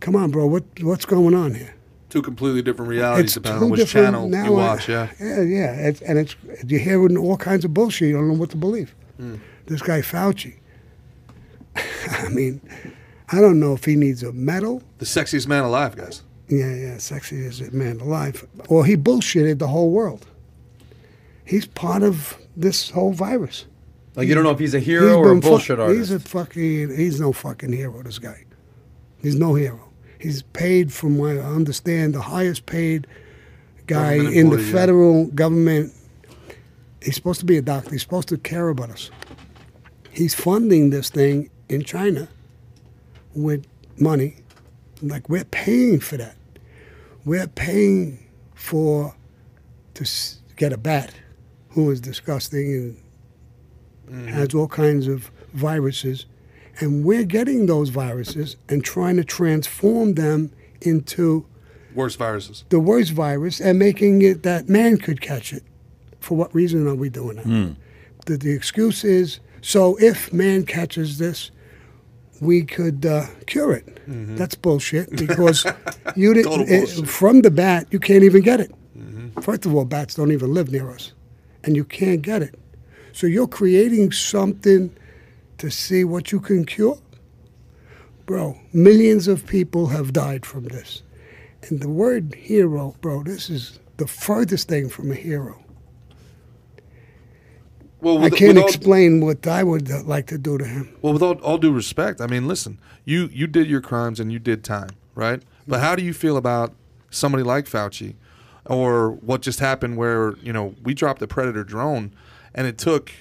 Come on, bro. What what's going on here? Two completely different realities, depending on which channel you watch. Yeah, yeah, yeah. It's, and it's you're hearing all kinds of bullshit. You don't know what to believe. Mm. This guy Fauci. I mean, I don't know if he needs a medal. The sexiest man alive, guys. Yeah, yeah, sexiest man alive. Or he bullshitted the whole world. He's part of this whole virus. Like, you don't know if he's a hero he's or a bullshit artist. He's a fucking, he's no fucking hero, this guy. He's no hero. He's paid, from what I understand, the highest paid guy in the federal government. He's supposed to be a doctor. He's supposed to care about us. He's funding this thing in China with money. Like, we're paying for that. We're paying for, to get a bat who is disgusting and Mm-hmm. has all kinds of viruses, and we're getting those viruses and trying to transform them into worse viruses. The worst virus, and making it that man could catch it. For what reason are we doing that? Mm. The, the excuse is, so if man catches this, we could uh, cure it. Mm-hmm. That's bullshit, because you didn't, it, from the bat, you can't even get it. Mm-hmm. First of all, bats don't even live near us, and you can't get it. So you're creating something to see what you can cure? Bro, millions of people have died from this. And the word hero, bro, this is the furthest thing from a hero. Well, I can't explain what I would like to do to him. Well, with all, all due respect, I mean, listen, you, you did your crimes and you did time, right? But how do you feel about somebody like Fauci, or what just happened where, you know, we dropped a Predator drone, and it took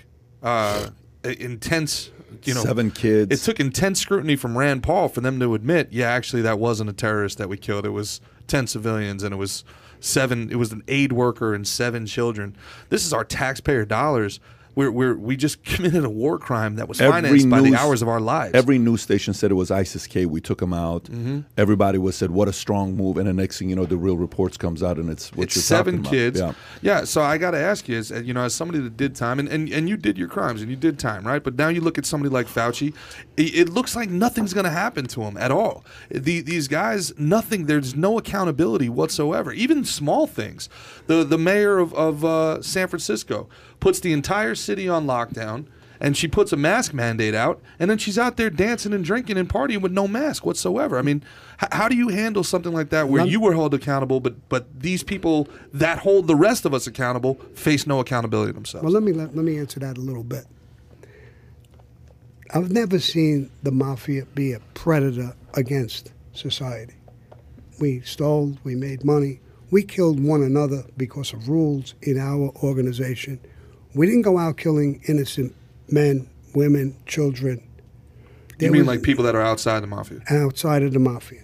uh, intense you know, seven kids. It took intense scrutiny from Rand Paul for them to admit, yeah, actually that wasn't a terrorist that we killed. It was ten civilians, and it was seven. It was an aid worker and seven children. This is our taxpayer dollars. We're, we're, we just committed a war crime that was financed every by news, the hours of our lives. Every news station said it was ISIS-K. We took them out. Mm-hmm. Everybody was said, what a strong move. And the next thing you know, the real reports comes out, and it's what it's you're seven talking kids. About. Yeah. yeah, so I got to ask you, as, you know, as somebody that did time, and, and, and you did your crimes, and you did time, right? But now you look at somebody like Fauci, it, it looks like nothing's going to happen to him at all. The, these guys, nothing. There's no accountability whatsoever, even small things. The, the mayor of, of uh, San Francisco puts the entire city on lockdown, and she puts a mask mandate out, and then she's out there dancing and drinking and partying with no mask whatsoever. I mean, h how do you handle something like that where you were held accountable, but but these people that hold the rest of us accountable face no accountability themselves? Well, let me let, let me answer that a little bit. I've never seen the mafia be a predator against society. We stole, we made money, we killed one another because of rules in our organization. We didn't go out killing innocent men, women, children. There you mean was, like people that are outside the mafia? Outside of the mafia.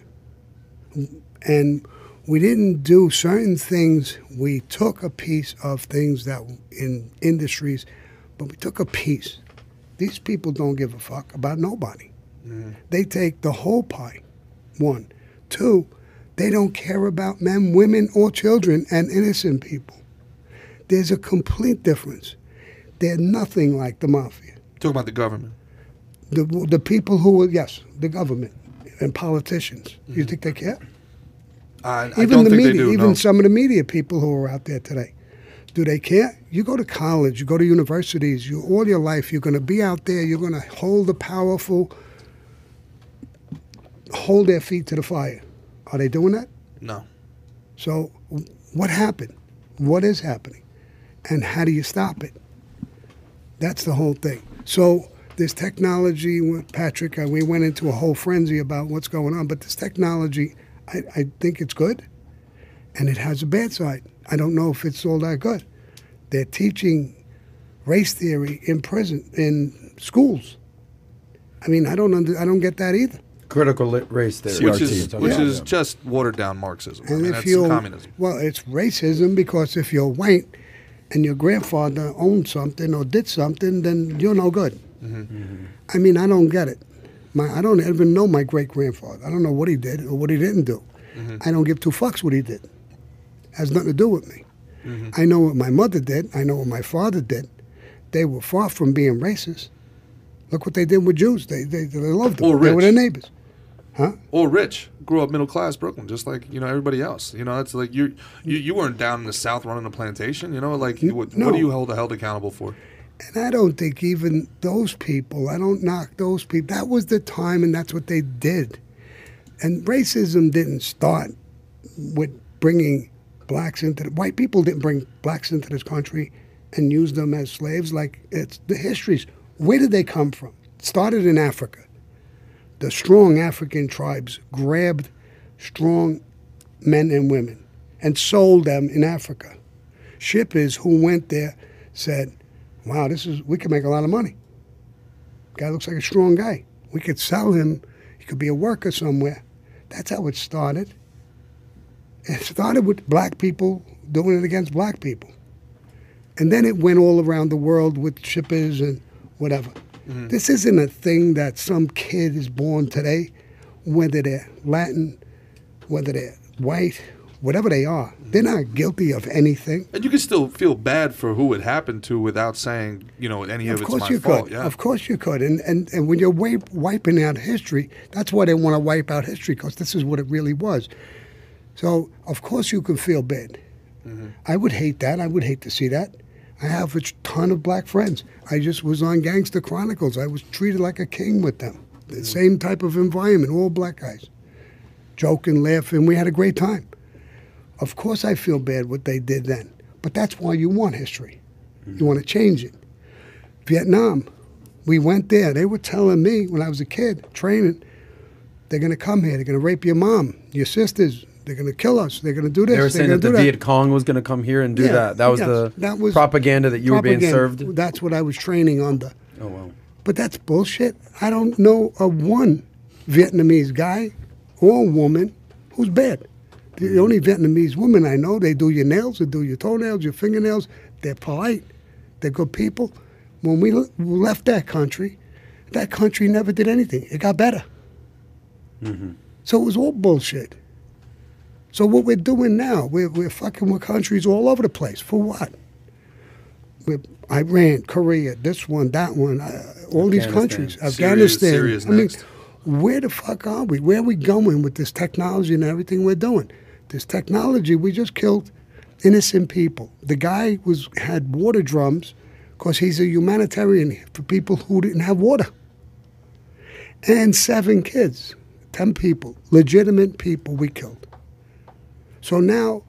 And we didn't do certain things. We took a piece of things that in industries, but we took a piece. These people don't give a fuck about nobody. Mm. They take the whole pie, one. Two, they don't care about men, women, or children and innocent people. There's a complete difference. They're nothing like the mafia. Talk about the government. The the people who were, yes, the government and politicians. Mm-hmm. You think they care? I, even I don't the think media, they do. Even no. some of the media people who are out there today. Do they care? You go to college, you go to universities, you all your life, you're going to be out there, you're going to hold the powerful, hold their feet to the fire. Are they doing that? No. So what happened? What is happening? And how do you stop it? That's the whole thing. So this technology, Patrick, we went into a whole frenzy about what's going on, but this technology, I, I think it's good, and it has a bad side. I don't know if it's all that good. They're teaching race theory in prison, in schools. I mean, I don't under, I don't get that either. Critical race theory, which is, yeah. which is just watered down Marxism. And I mean, if that's you're, communism. Well, it's racism because if you're white and your grandfather owned something or did something, then you're no good. Mm-hmm. Mm-hmm. I mean, I don't get it. My, I don't even know my great grandfather. I don't know what he did or what he didn't do. Mm-hmm. I don't give two fucks what he did. It has nothing to do with me. Mm-hmm. I know what my mother did. I know what my father did. They were far from being racist. Look what they did with Jews. They they, they loved them. Or rich. They were their neighbors. Huh? Or rich. Grew up middle class Brooklyn, just like, you know, everybody else. You know, it's like you you, you weren't down in the South running a plantation. You know, like no. what, what are you held held accountable for? And I don't think even those people. I don't knock those people. That was the time, and that's what they did. And racism didn't start with bringing blacks into the, white people didn't bring blacks into this country and use them as slaves. Like it's the histories. Where did they come from? It started in Africa. The strong African tribes grabbed strong men and women and sold them in Africa. Shippers who went there said, wow, this is we can make a lot of money. Guy looks like a strong guy. We could sell him. He could be a worker somewhere. That's how it started. It started with black people doing it against black people. And then it went all around the world with shippers and whatever. Mm-hmm. This isn't a thing that some kid is born today, whether they're Latin, whether they're white, whatever they are. Mm-hmm. They're not guilty of anything. And you can still feel bad for who it happened to without saying, you know, any of, of it's my you fault. Could. Yeah. Of course you could. And, and, and when you're wipe, wiping out history, that's why they want to wipe out history, because this is what it really was. So, of course you can feel bad. Mm-hmm. I would hate that. I would hate to see that. I have a ton of black friends. I just was on Gangster Chronicles. I was treated like a king with them. The mm. same type of environment, all black guys. Joking, laughing, we had a great time. Of course I feel bad what they did then, but that's why you want history. Mm. You want to change it. Vietnam, we went there. They were telling me when I was a kid, training, they're going to come here, they're going to rape your mom, your sisters. They're going to kill us. They're going to do this. They were saying that the Viet Cong was going to come here and do yeah, that. That was yes, the that was propaganda that you propaganda. were being served? That's what I was training under. Oh, wow. But that's bullshit. I don't know a one Vietnamese guy or woman who's bad. The only Vietnamese women I know, they do your nails, they do your toenails, your fingernails. They're polite. They're good people. When we left that country, that country never did anything. It got better. Mm-hmm. So it was all bullshit. So what we're doing now, we're, we're fucking with countries all over the place. For what? We're Iran, Korea, this one, that one, uh, all these countries. Afghanistan. Syria's next. I mean, where the fuck are we? Where are we going with this technology and everything we're doing? This technology, we just killed innocent people. The guy was had water drums because he's a humanitarian for people who didn't have water. And seven kids, ten people, legitimate people we killed. So now,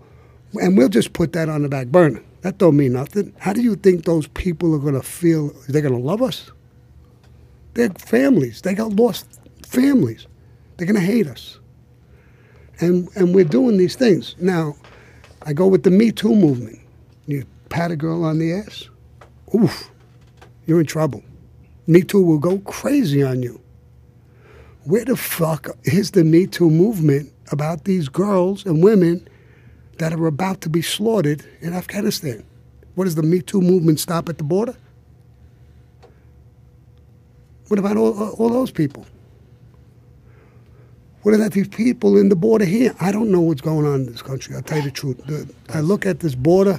and we'll just put that on the back burner. That don't mean nothing. How do you think those people are going to feel? They're going to love us? They're families. They got lost families. They're going to hate us. And and we're doing these things. Now, I go with the Me Too movement. You pat a girl on the ass, oof, you're in trouble. Me Too will go crazy on you. Where the fuck is the Me Too movement about these girls and women that are about to be slaughtered in Afghanistan? What does the Me Too movement stop at the border? What about all, all those people? What about these people in the border here? I don't know what's going on in this country. I'll tell you the truth. The, I look at this border.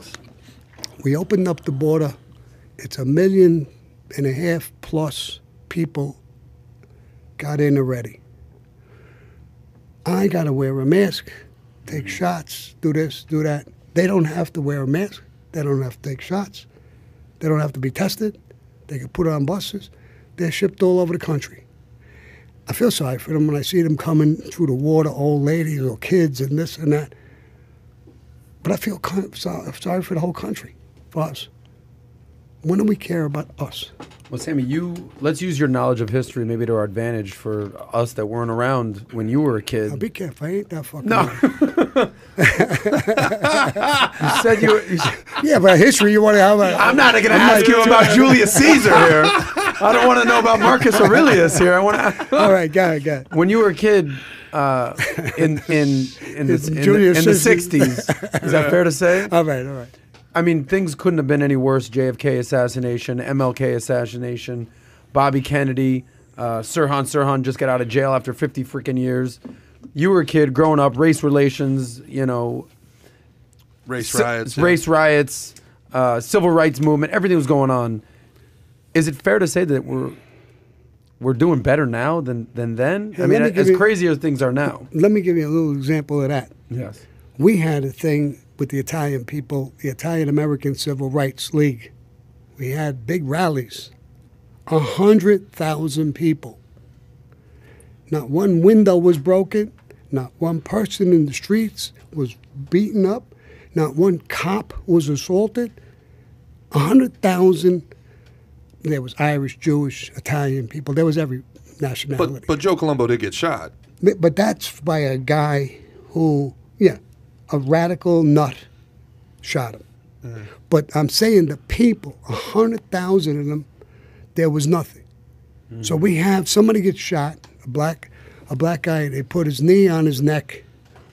We opened up the border. It's a million and a half plus people got in already. I got to wear a mask. Take shots, do this, do that. They don't have to wear a mask. They don't have to take shots. They don't have to be tested. They can put it on buses. They're shipped all over the country. I feel sorry for them when I see them coming through the water, old ladies or kids and this and that. But I feel sorry for the whole country, for us. When do we care about us? Well, Sammy, you let's use your knowledge of history maybe to our advantage for us that weren't around when you were a kid. Now, be careful. I ain't that fucking no. You said you, you said, yeah, but history, you want to have a... I'm not going to ask you about Julius Caesar here. I don't want to know about Marcus Aurelius here. I want to... All right, got it, got it. When you were a kid uh, in, in, in, the, in, the, in the sixties, is that fair to say? All right, all right. I mean, things couldn't have been any worse. J F K assassination, M L K assassination, Bobby Kennedy, uh, Sirhan Sirhan just got out of jail after fifty freaking years. You were a kid growing up, race relations, you know. Race riots. Race yeah. riots, uh, civil rights movement, everything was going on. Is it fair to say that we're we're doing better now than, than then? Hey, I mean, me as you, crazy as things are now. Let me give you a little example of that. Yes. We had a thing with the Italian people, the Italian American Civil Rights League. We had big rallies, one hundred thousand people. Not one window was broken, not one person in the streets was beaten up, not one cop was assaulted. one hundred thousand, there was Irish, Jewish, Italian people, there was every nationality. But, but Joe Colombo did get shot. But, but that's by a guy who, yeah, a radical nut shot him. Mm. But I'm saying the people, one hundred thousand of them, there was nothing. Mm. So we have somebody gets shot, a black a black guy, they put his knee on his neck,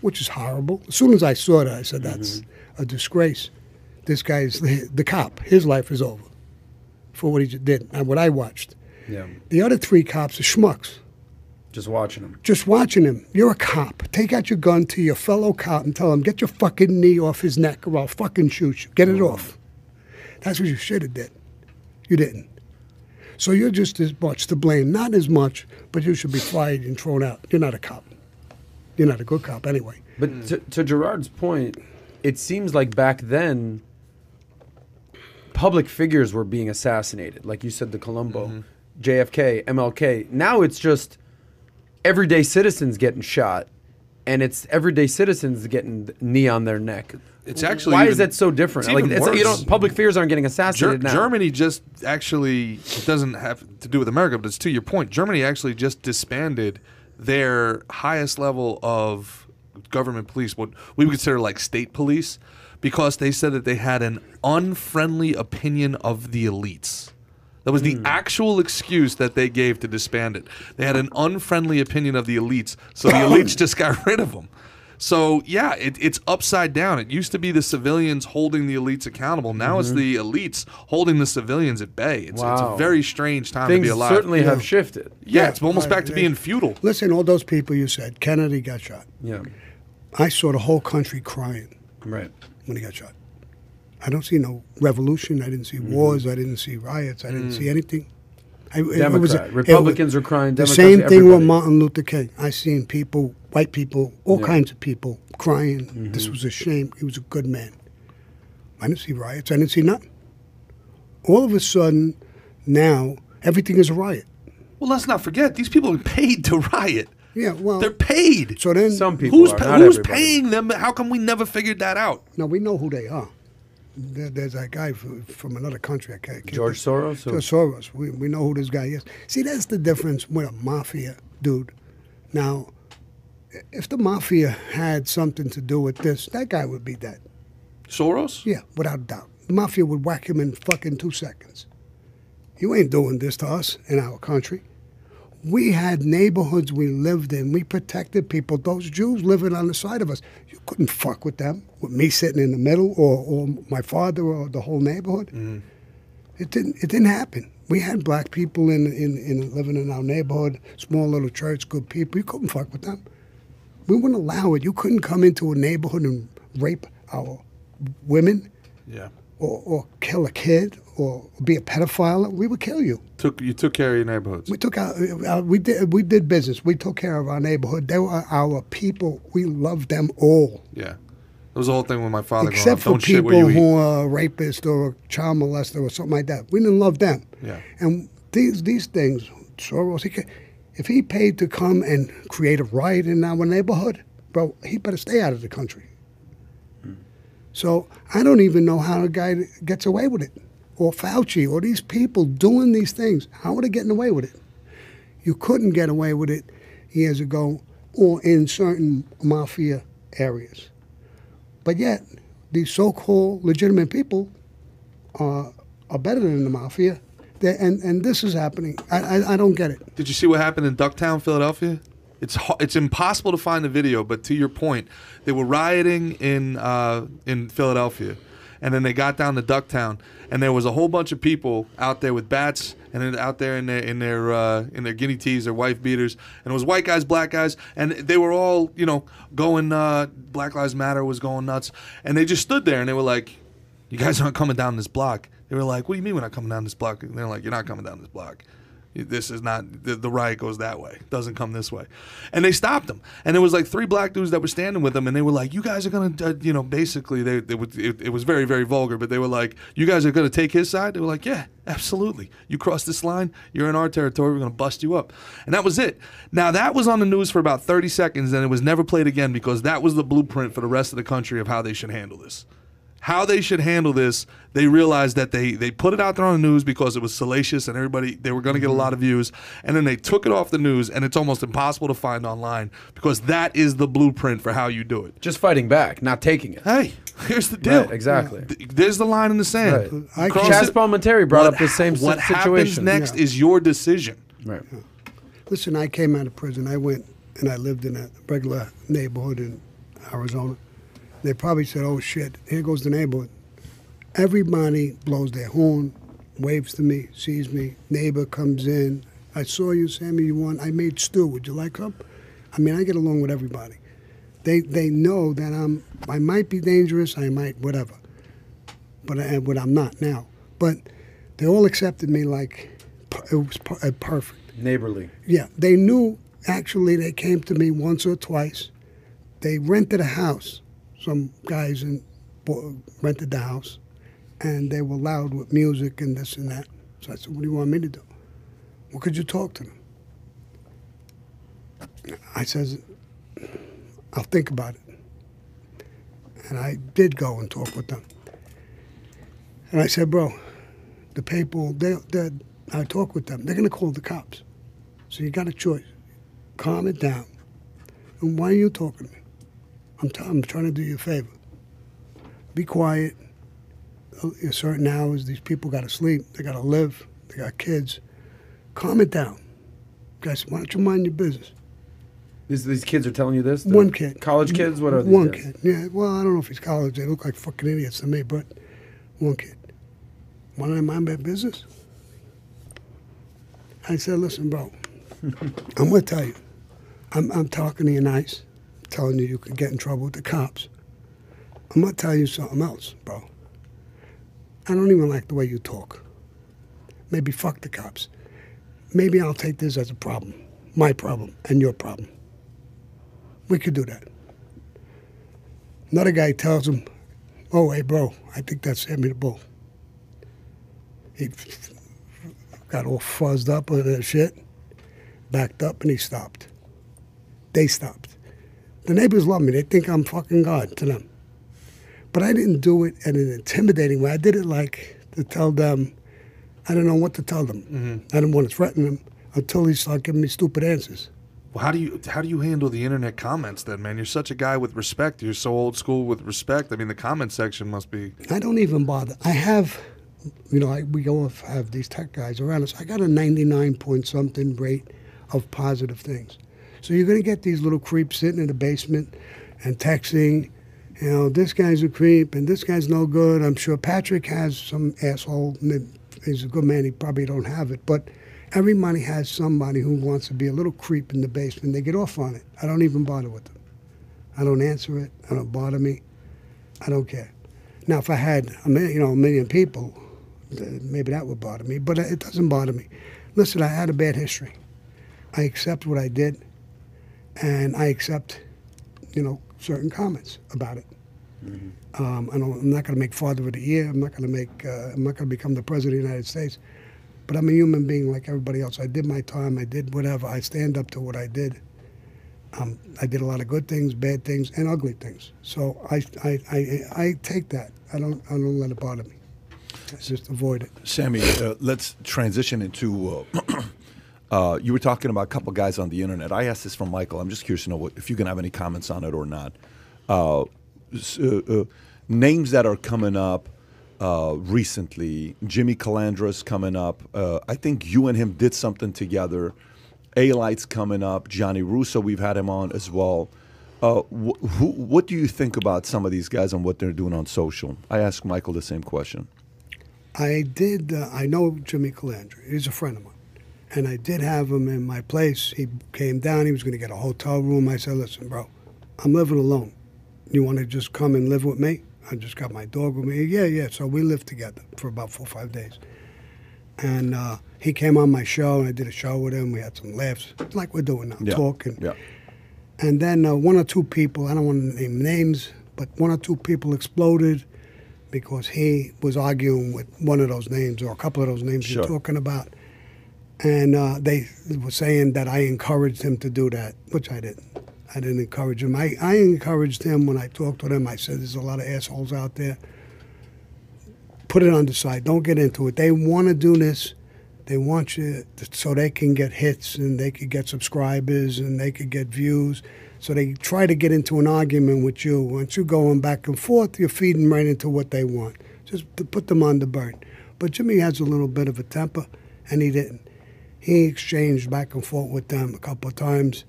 which is horrible. As soon as I saw that, I said, that's mm-hmm. a disgrace. This guy's the, the cop. His life is over for what he did and what I watched. Yeah. The other three cops are schmucks. Just watching him. Just watching him. You're a cop. Take out your gun to your fellow cop and tell him, get your fucking knee off his neck or I'll fucking shoot you. Get it off. That's what you should have did. You didn't. So you're just as much to blame. Not as much, but you should be fired and thrown out. You're not a cop. You're not a good cop anyway. But to, to Gerard's point, it seems like back then, public figures were being assassinated. Like you said, the Colombo, mm-hmm. J F K, M L K. Now it's just... everyday citizens getting shot, and it's everyday citizens getting knee on their neck. It's actually why even, is that so different? It's like it's, you don't, public figures aren't getting assassinated Ger now. Germany just actually it doesn't have to do with America, but it's to your point. Germany actually just disbanded their highest level of government police, what we would consider like state police, because they said that they had an unfriendly opinion of the elites. That was the mm. actual excuse that they gave to disband it. They had an unfriendly opinion of the elites, so the elites just got rid of them. So, yeah, it, it's upside down. It used to be the civilians holding the elites accountable. Now mm-hmm. it's the elites holding the civilians at bay. It's, wow. it's a very strange time Things to be alive. Things certainly yeah. have shifted. Yeah, yeah it's almost right, back to being feudal. Listen, all those people you said, Kennedy got shot. Yeah, I saw the whole country crying right. when he got shot. I don't see no revolution. I didn't see mm-hmm. wars. I didn't see riots. I didn't mm. see anything. I, Democrat. It was a, Republicans it was, are crying. Democrats, the same thing everybody. With Martin Luther King. I seen people, white people, all yeah. kinds of people crying. Mm-hmm. This was a shame. He was a good man. I didn't see riots. I didn't see nothing. All of a sudden, now, everything is a riot. Well, let's not forget, these people are paid to riot. Yeah, well, they're paid. So then, some people who's, are, pa not who's paying them? How come we never figured that out? No, we know who they are. There's that guy from another country. I can't, can't George Soros? George Soros. We, we know who this guy is. See, that's the difference with a mafia dude. Now, if the mafia had something to do with this, that guy would be dead. Soros? Yeah, without a doubt. The mafia would whack him in fucking two seconds. You ain't doing this to us in our country. We had neighborhoods we lived in. We protected people. Those Jews living on the side of us. You couldn't fuck with them, with me sitting in the middle or, or my father or the whole neighborhood. Mm. It didn't It didn't happen. We had black people in, in, in living in our neighborhood, small little church, good people. You couldn't fuck with them. We wouldn't allow it. You couldn't come into a neighborhood and rape our women yeah. or, or kill a kid. Or be a pedophile, we would kill you. Took you took care of your neighborhoods. We took our, our we did we did business. We took care of our neighborhood. They were our people. We loved them all. Yeah, that was the whole thing with my father. Except growing up. Don't for people shit where you who eat. Are rapists or child molester or something like that. We didn't love them. Yeah, and these these things, Soros. He could, if he paid to come and create a riot in our neighborhood, bro, he better stay out of the country. Mm. So I don't even know how the guy gets away with it. Or Fauci, or these people doing these things. How are they getting away with it? You couldn't get away with it years ago or in certain mafia areas. But yet, these so-called legitimate people are, are better than the mafia. They're, and, and this is happening. I, I, I don't get it. Did you see what happened in Ducktown, Philadelphia? It's, it's impossible to find the video, but to your point, they were rioting in, uh, in Philadelphia. And then they got down to Ducktown, and there was a whole bunch of people out there with bats, and then out there in their in their uh, in their guinea tees, their wife beaters, and it was white guys, black guys, and they were all you know going. Uh, Black Lives Matter was going nuts, and they just stood there and they were like, "You guys aren't coming down this block." They were like, "What do you mean we're not coming down this block?" And they're like, "You're not coming down this block. This is not the, the riot goes that way. It doesn't come this way." And they stopped them. And there was like three black dudes that were standing with them, and they were like, "You guys are gonna, uh, you know, basically they, they would, it, it was very very vulgar, but they were like, you guys are gonna take his side." They were like, "Yeah, absolutely. You cross this line, you're in our territory. We're gonna bust you up." And that was it. Now that was on the news for about thirty seconds, and it was never played again because that was the blueprint for the rest of the country of how they should handle this. How they should handle this, they realized that they, they put it out there on the news because it was salacious and everybody, they were going to get a lot of views. And then they took it off the news, and it's almost impossible to find online because that is the blueprint for how you do it. Just fighting back, not taking it. Hey, here's the deal. Right, exactly. Yeah. There's the line in the sand. Right. Chaz Palminteri brought what, up the same what situation. What happens next yeah. is your decision. Right. Yeah. Listen, I came out of prison. I went and I lived in a regular neighborhood in Arizona. They probably said, "Oh shit, here goes the neighborhood." Everybody blows their horn, waves to me, sees me. Neighbor comes in. "I saw you, Sammy, you want, I made stew, would you like some?" I mean, I get along with everybody. They they know that I'm, I might be dangerous, I might whatever, but, I, but I'm not now. But they all accepted me like it was perfect. Neighborly. Yeah, they knew, actually they came to me once or twice. They rented a house. Some guys in, rented the house, and they were loud with music and this and that. So I said, "What do you want me to do?" "Well, could you talk to them?" I says, "I'll think about it." And I did go and talk with them. And I said, "Bro, the people, they, they, I talk with them. They're going to call the cops. So you got a choice. Calm it down. And why are you talking to me? I'm, t I'm trying to do you a favor. Be quiet. In certain hours, these people got to sleep. They got to live. They got kids. Calm it down. Guys, why don't you mind your business? These, these kids are telling you this? One kid. College kids? What are these One guys? kid. Yeah, well, I don't know if he's college. They look like fucking idiots to me, but one kid. Why don't I mind my business? I said, listen, bro, I'm going to tell you. I'm, I'm talking to you nice. I'm telling you you could get in trouble with the cops. I'm going to tell you something else, bro. I don't even like the way you talk. Maybe fuck the cops. Maybe I'll take this as a problem, my problem and your problem. We could do that. Another guy tells him, oh, hey, bro, I think that's Sammy the Bull. He got all fuzzed up with that shit, backed up, and he stopped. They stopped. The neighbors love me. They think I'm fucking God to them. But I didn't do it in an intimidating way. I did it like to tell them, I don't know what to tell them. Mm-hmm. I didn't want to threaten them until they start giving me stupid answers. Well, how do you how do you handle the internet comments then, man? You're such a guy with respect. You're so old school with respect. I mean, the comment section must be. I don't even bother. I have, you know, I, we all have these tech guys around us. I got a ninety-nine point something rate of positive things. So you're going to get these little creeps sitting in the basement and texting. You know, this guy's a creep, and this guy's no good. I'm sure Patrick has some asshole. He's a good man. He probably don't have it. But everybody has somebody who wants to be a little creep in the basement. They get off on it. I don't even bother with them. I don't answer it. I don't bother me. I don't care. Now, if I had, a million, you know, a million people, maybe that would bother me. But it doesn't bother me. Listen, I had a bad history. I accept what I did, and I accept, you know, certain comments about it. Mm-hmm. um, I don't, I'm not going to make Father of the Year. I'm not going to make. Uh, I'm not going to become the President of the United States. But I'm a human being like everybody else. I did my time. I did whatever. I stand up to what I did. Um, I did a lot of good things, bad things, and ugly things. So I, I, I, I take that. I don't. I don't let it bother me. I just avoid it. Sammy, uh, let's transition into. Uh, Uh, you were talking about a couple guys on the internet. I asked this from Michael. I'm just curious to know what, if you can have any comments on it or not. Uh, so, uh, names that are coming up uh, recently. Jimmy Calandra's coming up. Uh, I think you and him did something together. A-Light's coming up. Johnny Russo, we've had him on as well. Uh, wh who, what do you think about some of these guys and what they're doing on social? I asked Michael the same question. I did. Uh, I know Jimmy Calandra. He's a friend of mine. And I did have him in my place. He came down. He was going to get a hotel room. I said, listen, bro, I'm living alone. You want to just come and live with me? I just got my dog with me. Yeah, yeah. So we lived together for about four or five days. And uh, he came on my show, and I did a show with him. We had some laughs, like we're doing now, yeah. talking. Yeah. And then uh, one or two people, I don't want to name names, but one or two people exploded because he was arguing with one of those names or a couple of those names sure. you're talking about. And uh, they were saying that I encouraged him to do that, which I didn't. I didn't encourage him. I, I encouraged him when I talked with him. I said, there's a lot of assholes out there. Put it on the side. Don't get into it. They want to do this. They want you to, so they can get hits and they could get subscribers and they could get views. So they try to get into an argument with you. Once you're going back and forth, you're feeding right into what they want. Just put them on the burn. But Jimmy has a little bit of a temper, and he didn't. He exchanged back and forth with them a couple of times,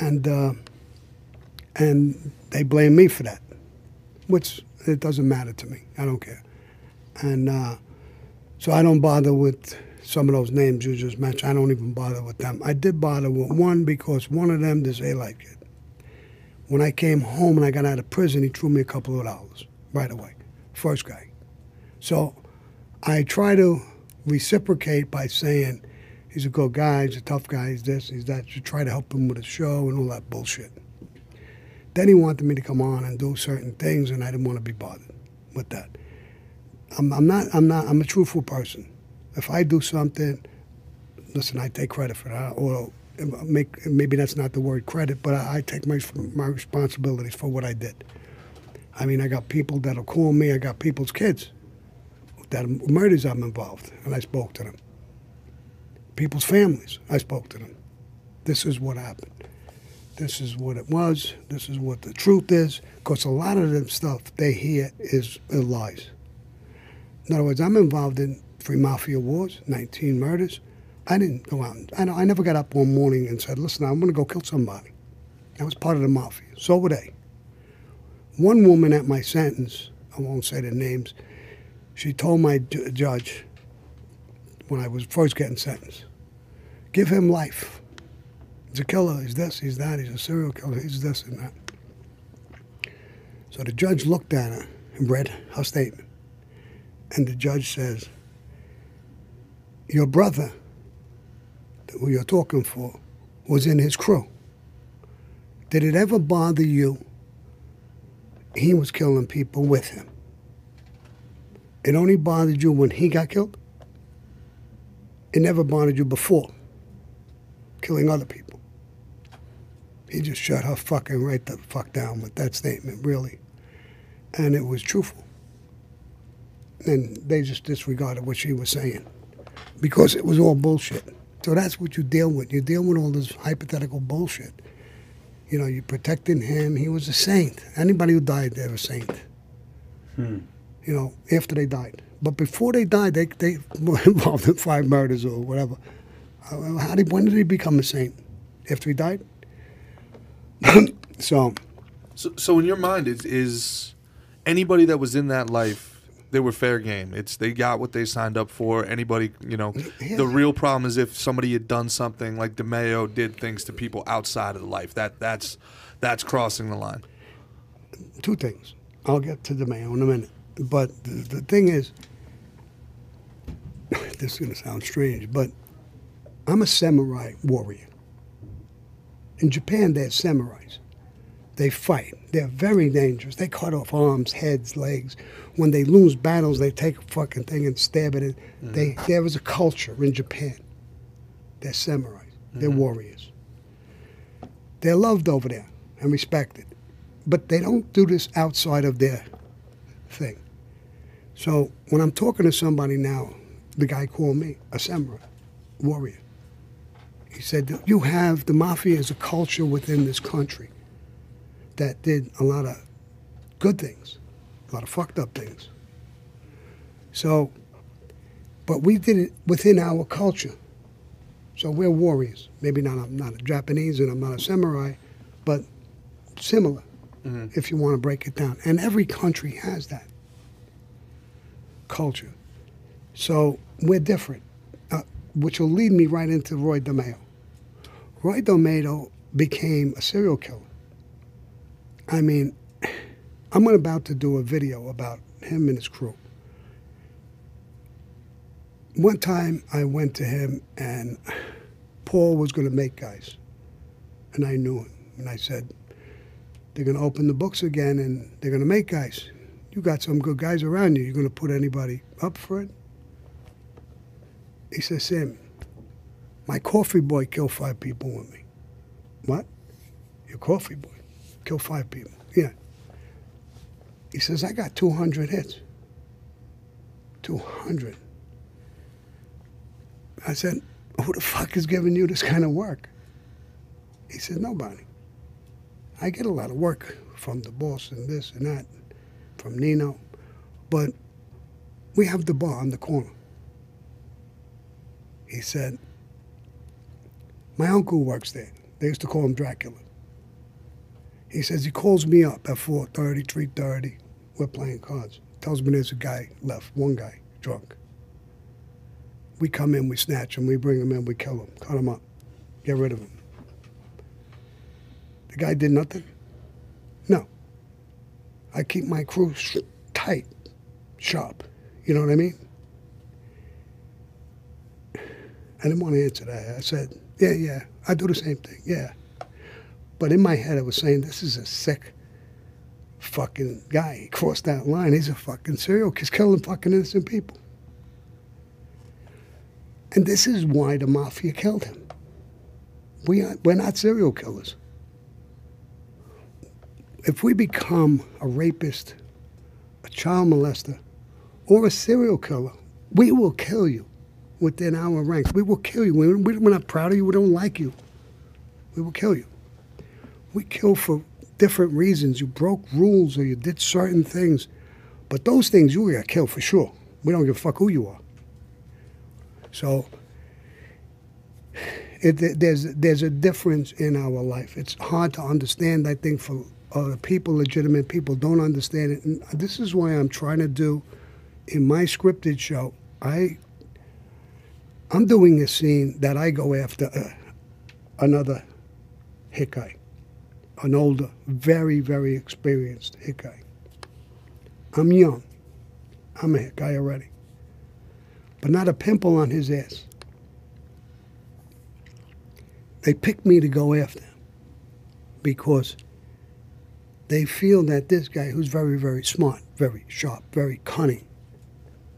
and uh, and they blamed me for that, which it doesn't matter to me. I don't care. And uh, so I don't bother with some of those names you just mentioned. I don't even bother with them. I did bother with one because one of them, this A-Light kid. When I came home and I got out of prison, he threw me a couple of dollars right away, first guy. So I try to reciprocate by saying, he's a good guy, he's a tough guy, he's this, he's that. You try to help him with a show and all that bullshit. Then he wanted me to come on and do certain things, and I didn't want to be bothered with that. I'm, I'm not, I'm not, I'm a truthful person. If I do something, listen, I take credit for that, or make, maybe that's not the word credit, but I, I take my, my responsibilities for what I did. I mean, I got people that'll call me, I got people's kids that murders I'm involved, and I spoke to them. People's families. I spoke to them. This is what happened. This is what it was. This is what the truth is. Because a lot of the stuff they hear is, is lies. In other words, I'm involved in three Mafia wars, nineteen murders. I didn't go out. And, I, I never got up one morning and said, listen, I'm going to go kill somebody. I was part of the Mafia. So were they. One woman at my sentence, I won't say their names, she told my ju- judge when I was first getting sentenced, give him life. He's a killer. He's this, he's that. He's a serial killer. He's this and that. So the judge looked at her and read her statement. And the judge says, your brother, who you're talking for, was in his crew. Did it ever bother you he was killing people with him? It only bothered you when he got killed? It never bothered you before, killing other people. He just shut her fucking right the fuck down with that statement, really. And it was truthful. And they just disregarded what she was saying because it was all bullshit. So that's what you deal with. You deal with all this hypothetical bullshit. You know, you're protecting him. He was a saint. Anybody who died, they're a saint. Hmm. You know, after they died. But before they died, they they were involved in five murders or whatever. How did, when did he become a saint? After he died? so, so, so in your mind, is, is anybody that was in that life, they were fair game. It's they got what they signed up for. Anybody, you know, yeah. The real problem is if somebody had done something like DeMeo did things to people outside of the life. That that's that's crossing the line. Two things. I'll get to DeMeo in a minute. But the, the thing is, this is gonna sound strange, but I'm a samurai warrior. In Japan, they're samurais. They fight. They're very dangerous. They cut off arms, heads, legs. When they lose battles, they take a fucking thing and stab it in. Mm-hmm. They, there is a culture in Japan. They're samurais. Mm-hmm. They're warriors. They're loved over there and respected. But they don't do this outside of their thing. So when I'm talking to somebody now, the guy called me a samurai warrior. He said, you have, the Mafia is a culture within this country that did a lot of good things, a lot of fucked up things. So, but we did it within our culture. So we're warriors. Maybe not, I'm not a Japanese and I'm not a samurai, but similar, mm-hmm. if you want to break it down. And every country has that culture. So we're different, uh, which will lead me right into Roy DeMeo. Roy DeMeo became a serial killer. I mean, I'm about to do a video about him and his crew. One time I went to him and Paul was going to make guys. And I knew him. And I said, they're going to open the books again and they're going to make guys. You got some good guys around you. You're going to put anybody up for it? He says, Sam, my coffee boy killed five people with me. What? Your coffee boy? Kill five people. Yeah. He says, I got two hundred hits. two hundred. I said, who the fuck is giving you this kind of work? He said, nobody. I get a lot of work from the boss and this and that, from Nino, but we have the bar on the corner. He said, my uncle works there. They used to call him Dracula. He says, he calls me up at four thirty, three thirty. We're playing cards. Tells me there's a guy left, one guy, drunk. We come in, we snatch him, we bring him in, we kill him, cut him up, get rid of him. The guy did nothing? No. I keep my crew sh- tight, sharp. You know what I mean? I didn't want to answer that. I said, yeah, yeah, I do the same thing, yeah. But in my head, I was saying, this is a sick fucking guy. He crossed that line. He's a fucking serial killer. He's killing fucking innocent people. And this is why the Mafia killed him. We are, we're not serial killers. If we become a rapist, a child molester, or a serial killer, we will kill you within our ranks. We will kill you. We're not proud of you. We don't like you. We will kill you. We kill for different reasons. You broke rules or you did certain things. But those things, you got killed for sure. We don't give a fuck who you are. So it, there's there's a difference in our life. It's hard to understand, I think, for uh, people, legitimate people don't understand it. And this is why I'm trying to do, in my scripted show, I, I'm doing a scene that I go after uh, another hit guy, an older, very, very experienced hit guy. I'm young. I'm a hit guy already. But not a pimple on his ass. They picked me to go after him because they feel that this guy, who's very, very smart, very sharp, very cunning,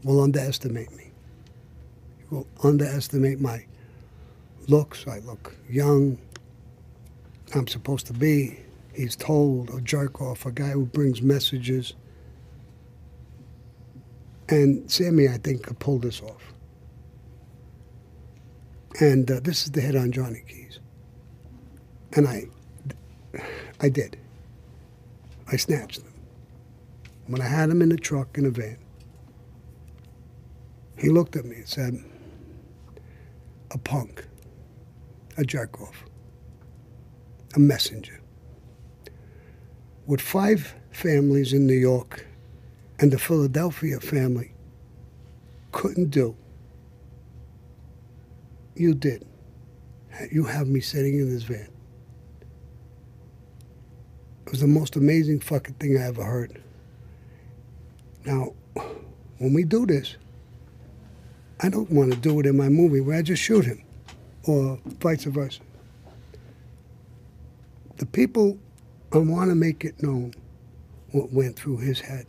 will underestimate me. He will underestimate my looks. I look young. I'm supposed to be. He's told a jerk off, a guy who brings messages. And Sammy, I think, could pull this off. And uh, this is the hit on Johnny Keys. And I, I did. I snatched him. When I had him in the truck, in a van, he looked at me and said, a punk, a jerk-off, a messenger. With five families in New York, and the Philadelphia family couldn't do, you did. You have me sitting in this van. It was the most amazing fucking thing I ever heard. Now, when we do this, I don't want to do it in my movie where I just shoot him, or vice versa. The people, I want to make it known what went through his head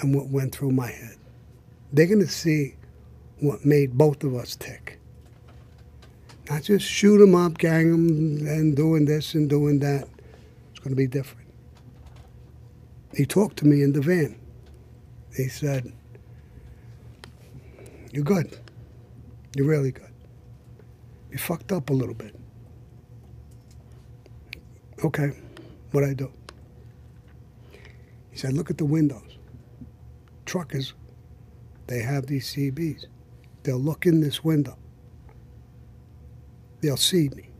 and what went through my head. They're going to see what made both of us tick. Not just shoot them up, gang them, and doing this and doing that. It's going to be different. He talked to me in the van. He said, you're good. You're really good. You fucked up a little bit. Okay, what'd I do? He said, look at the windows. Truckers, they have these C Bs. They'll look in this window. They'll see me,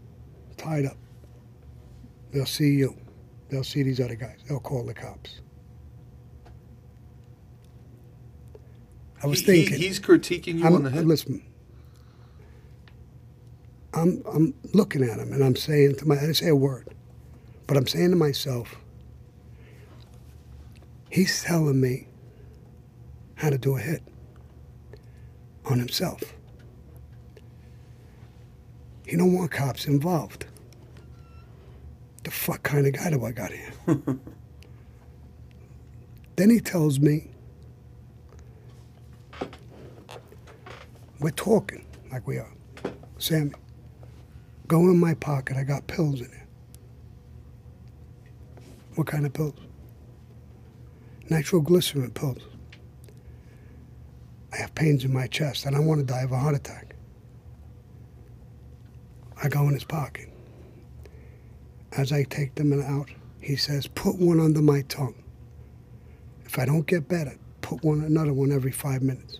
tied up. They'll see you. They'll see these other guys. They'll call the cops. I was he, thinking. He, he's critiquing you I'm, on the head? Listen, I'm, I'm looking at him and I'm saying to my, I didn't say a word, but I'm saying to myself, he's telling me how to do a hit on himself. He don't want cops involved. The fuck kind of guy do I got here? Then he tells me, we're talking like we are. Sammy, go in my pocket, I got pills in there. What kind of pills? Nitroglycerin pills. I have pains in my chest, and I want to die of a heart attack. I go in his pocket. As I take them out, he says, put one under my tongue. If I don't get better, put one another one every five minutes.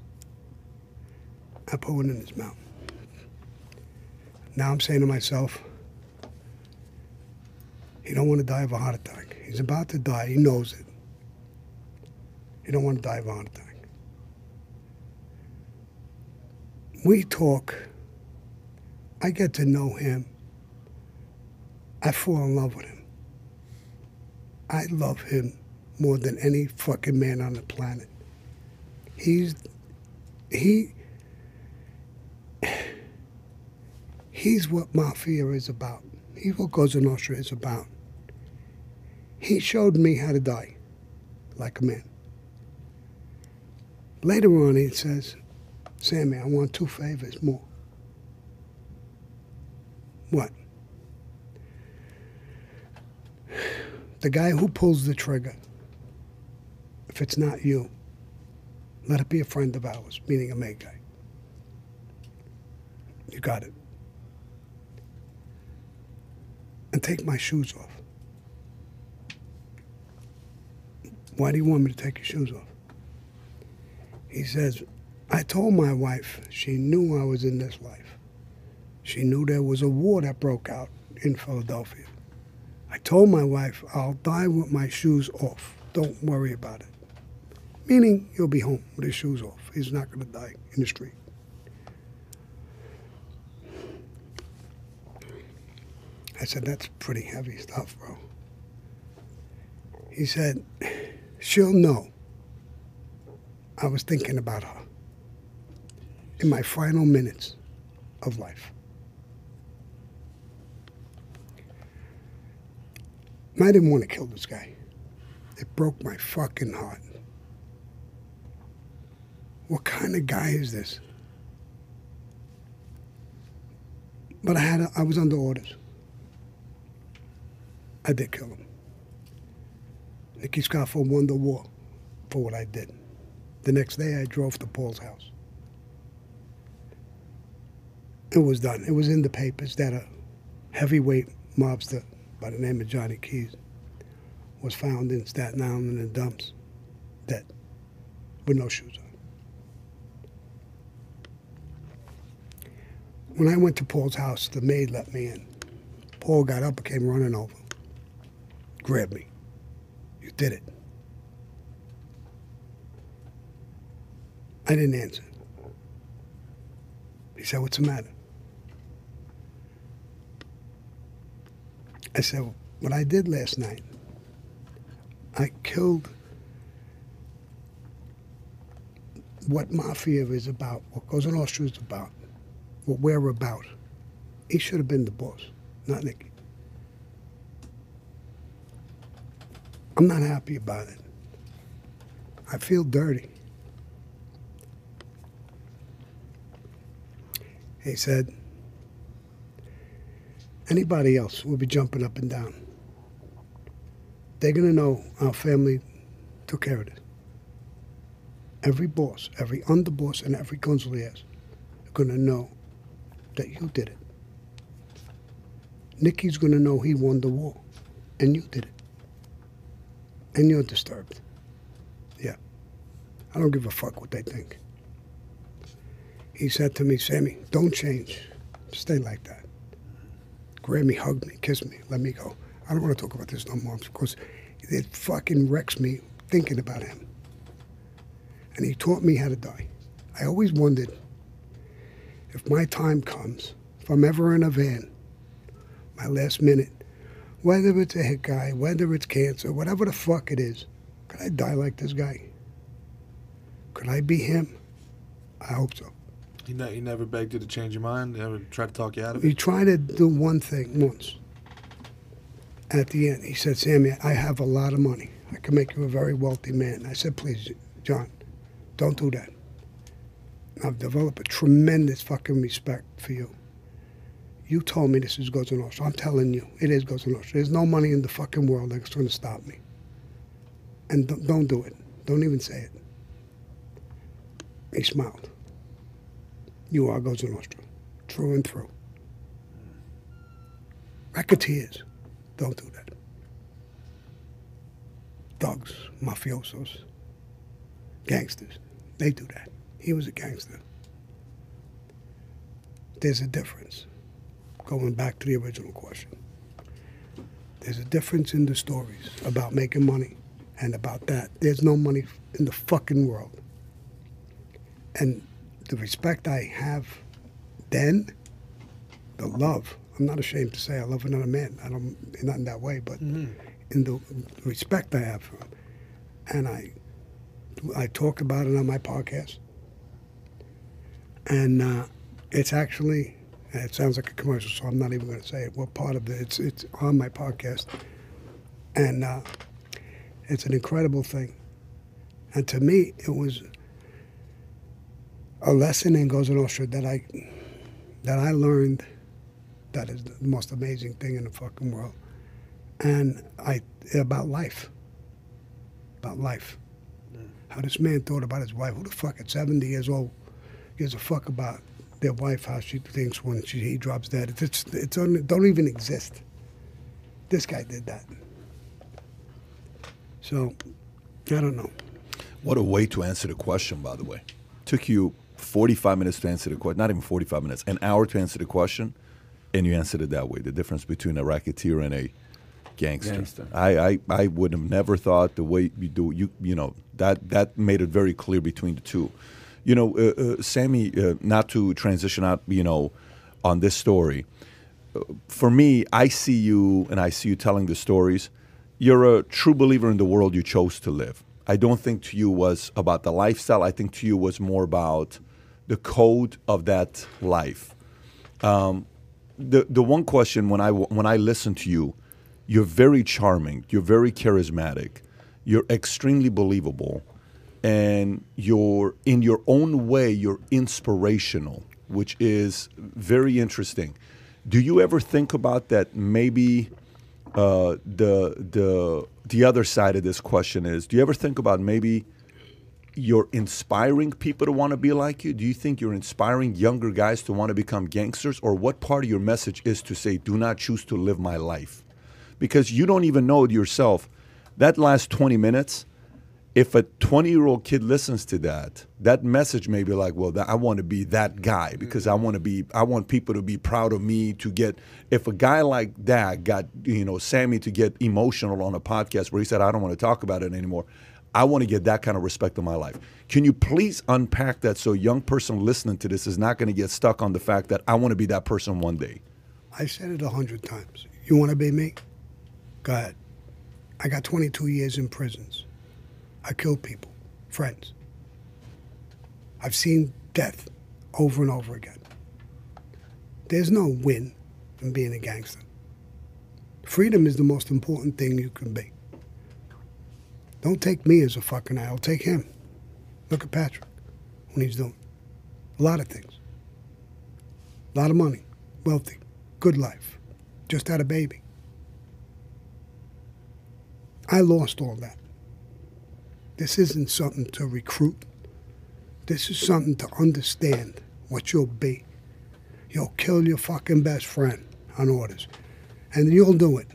I put one in his mouth. Now I'm saying to myself, he don't want to die of a heart attack. He's about to die. He knows it. He don't want to die of a heart attack. We talk, I get to know him, I fall in love with him. I love him more than any fucking man on the planet. He's, he, he's what Mafia is about. He's what Cosa Nostra is about. He showed me how to die like a man. Later on he says, Sammy, I want two favors more. What? The guy who pulls the trigger, if it's not you, let it be a friend of ours, meaning a made guy. You got it. And take my shoes off. Why do you want me to take your shoes off? He says, I told my wife, she knew I was in this life. She knew there was a war that broke out in Philadelphia. I told my wife, I'll die with my shoes off. Don't worry about it. Meaning, he'll be home with his shoes off. He's not going to die in the street. I said, that's pretty heavy stuff, bro. He said, she'll know. I was thinking about her in my final minutes of life. And I didn't want to kill this guy. It broke my fucking heart. What kind of guy is this? But I had a, I was under orders. I did kill him. Nicky Scarfo won the war for what I did. The next day I drove to Paul's house. It was done. It was in the papers that a heavyweight mobster by the name of Johnny Keys was found in Staten Island in the dumps, dead, with no shoes on. When I went to Paul's house, the maid let me in. Paul got up and came running over, grabbed me. You did it. I didn't answer. He said, what's the matter? I said, what I did last night, I killed what Mafia is about, what Cosa Nostra is about, what we're about. He should have been the boss, not Nicky. I'm not happy about it. I feel dirty. He said, anybody else will be jumping up and down. They're going to know our family took care of this. Every boss, every underboss, and every consigliere are going to know that you did it. Nicky's going to know he won the war, and you did it. And you're disturbed. Yeah. I don't give a fuck what they think. He said to me, Sammy, don't change. Stay like that. Grab me, hug me, kiss me, let me go. I don't want to talk about this no more because it fucking wrecks me thinking about him. And he taught me how to die. I always wondered if my time comes, if I'm ever in a van, my last minute, whether it's a hit guy, whether it's cancer, whatever the fuck it is, could I die like this guy? Could I be him? I hope so. He, ne- he never begged you to change your mind? Never tried to talk you out of it? He tried to do one thing once. At the end, he said, Sammy, I have a lot of money. I can make you a very wealthy man. I said, please, John, don't do that. I've developed a tremendous fucking respect for you. You told me this is Cosa Nostra. I'm telling you, it is Cosa Nostra. There's no money in the fucking world that's going to stop me. And don't, don't do it. Don't even say it. He smiled. You are Cosa Nostra, through and through. Racketeers, don't do that. Thugs, mafiosos, gangsters, they do that. He was a gangster. There's a difference, going back to the original question. There's a difference in the stories about making money and about that. There's no money in the fucking world. And the respect I have then, the love. I'm not ashamed to say I love another man. I don't, not in that way, but mm-hmm. in the respect I have for him. And I, I talk about it on my podcast. And uh, it's actually, it sounds like a commercial, so I'm not even going to say it. What part of it? It's, it's on my podcast. And uh, it's an incredible thing. And to me, it was a lesson in Cosa Nostra that I, that I learned that is the most amazing thing in the fucking world. And I, about life, about life. Mm. How this man thought about his wife. Who the fuck at seventy years old gives a fuck about their wife, how she thinks when she, he drops dead. It's, it's, it's un, don't even exist. This guy did that. So, I don't know. What a way to answer the question, by the way. took you forty-five minutes to answer the question, not even forty-five minutes, an hour to answer the question, and you answered it that way, the difference between a racketeer and a gangster. gangster. I, I, I would have never thought the way you do, you you know, that, that made it very clear between the two. You know, uh, uh, Sammy, uh, not to transition out, you know, on this story, uh, for me, I see you and I see you telling the stories. You're a true believer in the world you chose to live. I don't think to you was about the lifestyle. I think to you was more about the code of that life. Um, the the one question when I when I listen to you, you're very charming. You're very charismatic. You're extremely believable, and you're in your own way. You're inspirational, which is very interesting. Do you ever think about that? Maybe uh, the the the other side of this question is: do you ever think about maybe you're inspiring people to want to be like you? Do you think you're inspiring younger guys to want to become gangsters? Or what part of your message is to say, do not choose to live my life? Because you don't even know yourself. That last twenty minutes, if a twenty-year-old kid listens to that, that message may be like, well, I want to be that guy because I want to be, I want people to be proud of me to get, if a guy like that got, you know, Sammy to get emotional on a podcast where he said, I don't want to talk about it anymore, I want to get that kind of respect in my life. Can you please unpack that so a young person listening to this is not going to get stuck on the fact that I want to be that person one day? I said it a hundred times. You want to be me? Go ahead. I got twenty-two years in prisons. I killed people, friends. I've seen death over and over again. There's no win in being a gangster. Freedom is the most important thing you can be. Don't take me as a fucking idol. Take him. Look at Patrick, when he's doing a lot of things. A lot of money, wealthy, good life, just had a baby. I lost all that. This isn't something to recruit. This is something to understand what you'll be. You'll kill your fucking best friend on orders, and you'll do it,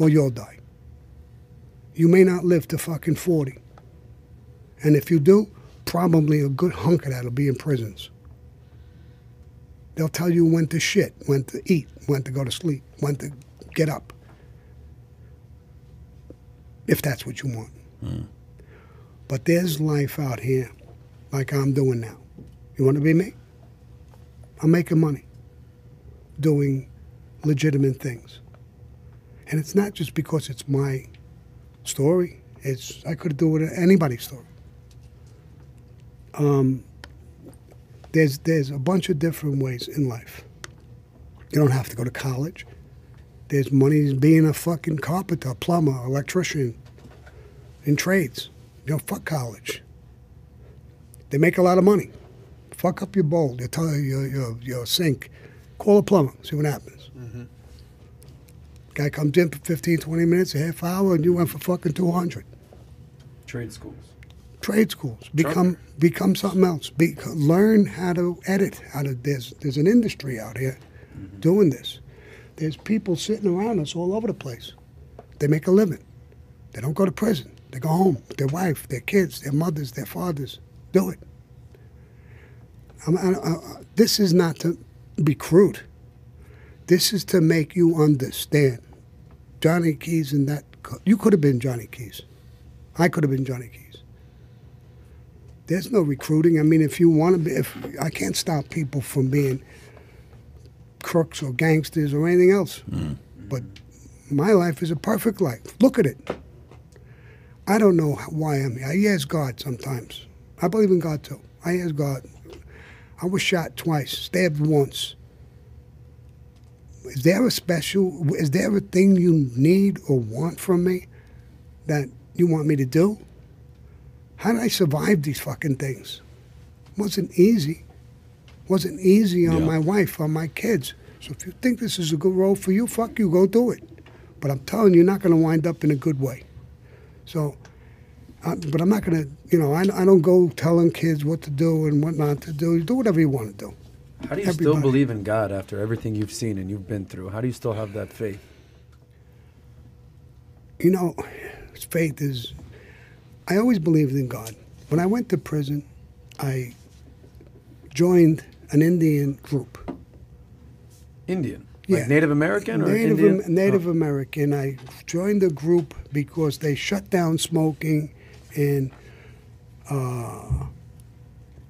or you'll die. You may not live to fucking forty. And if you do, probably a good hunk of that will be in prisons. They'll tell you when to shit, when to eat, when to go to sleep, when to get up. If that's what you want. Mm. But there's life out here like I'm doing now. You want to be me? I'm making money, doing legitimate things. And it's not just because it's my story. It's, I could do it anybody's story. Um, there's, there's a bunch of different ways in life. You don't have to go to college. There's money being a fucking carpenter, plumber, electrician, in trades. You know, fuck college. They make a lot of money. Fuck up your bowl, your, your, your, your sink. Call a plumber, see what happens. Mm-hmm. Guy comes in for fifteen, twenty minutes, a half hour, and you went for fucking two hundred. Trade schools. Trade schools. Become Charter. become something else. Be, learn how to edit. How to, there's, there's an industry out here mm-hmm. doing this. There's people sitting around us all over the place. They make a living. They don't go to prison. They go home. Their wife, their kids, their mothers, their fathers. Do it. I'm, I, I, this is not to recruit. This is to make you understand. Johnny Keys and that... You could have been Johnny Keys. I could have been Johnny Keys. There's no recruiting. I mean, if you want to be... If, I can't stop people from being crooks or gangsters or anything else. Mm. But my life is a perfect life. Look at it. I don't know why I'm here. I ask God sometimes. I believe in God, too. I ask God. I was shot twice, stabbed once. Is there a special, is there a thing you need or want from me that you want me to do? How did I survive these fucking things? Wasn't easy. Wasn't easy on yeah. my wife, on my kids. So if you think this is a good role for you, fuck you, go do it. But I'm telling you, you're not going to wind up in a good way. So, I, but I'm not going to, you know, I, I don't go telling kids what to do and what not to do. You do whatever you want to do. How do you Everybody. still believe in God after everything you've seen and you've been through? How do you still have that faith? You know, faith is... I always believed in God. When I went to prison, I joined an Indian group. Indian? Like yeah. Native American or Native Indian? Am Native oh. American. I joined the group because they shut down smoking in uh,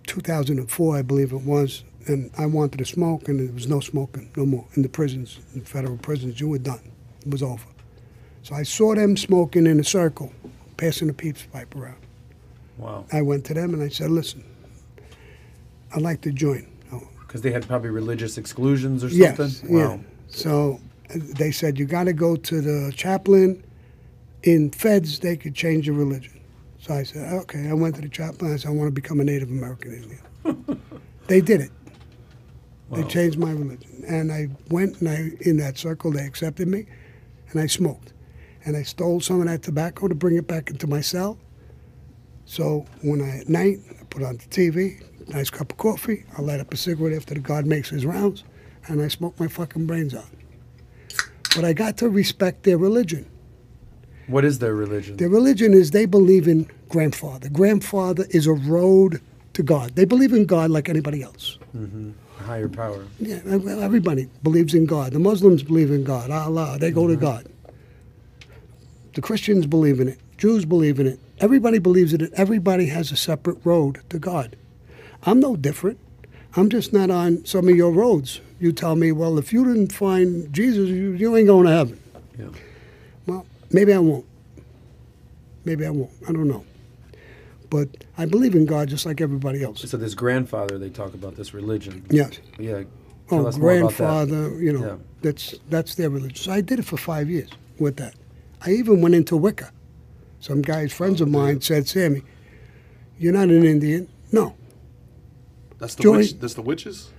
two thousand four, I believe it was, and I wanted to smoke, and there was no smoking, no more, in the prisons, in the federal prisons. You were done. It was over. So I saw them smoking in a circle, passing the Peeps pipe around. Wow. I went to them, and I said, listen, I'd like to join. Because they had probably religious exclusions or something? Yes, wow. Yeah. So they said, you got to go to the chaplain. In feds, they could change your religion. So I said, okay. I went to the chaplain. I said, I want to become a Native American Indian. They did it. Wow. They changed my religion. And I went, and I in that circle, they accepted me, and I smoked. And I stole some of that tobacco to bring it back into my cell. So when I, at night, I put on the T V, nice cup of coffee, I light up a cigarette after the guard makes his rounds, and I smoke my fucking brains out. But I got to respect their religion. What is their religion? Their religion is they believe in grandfather. Grandfather is a road to God. They believe in God like anybody else. Mm-hmm. Higher power. Yeah, everybody believes in God. The Muslims believe in God, Allah, they go mm-hmm. to God. The Christians believe in it. Jews believe in it. Everybody believes in it. Everybody has a separate road to God. I'm no different. I'm just not on some of your roads. You tell me, well, if you didn't find Jesus, you, you ain't going to heaven. Yeah. Well, maybe I won't. Maybe I won't. I don't know. But I believe in God just like everybody else. So this grandfather, they talk about this religion. Yes. Yeah. Tell oh, us grandfather, more about that. You know, yeah. that's, that's their religion. So I did it for five years with that. I even went into Wicca. Some guys, friends of mine, said, Sammy, you're not an Indian. No. That's the, Join, witch, that's the witches?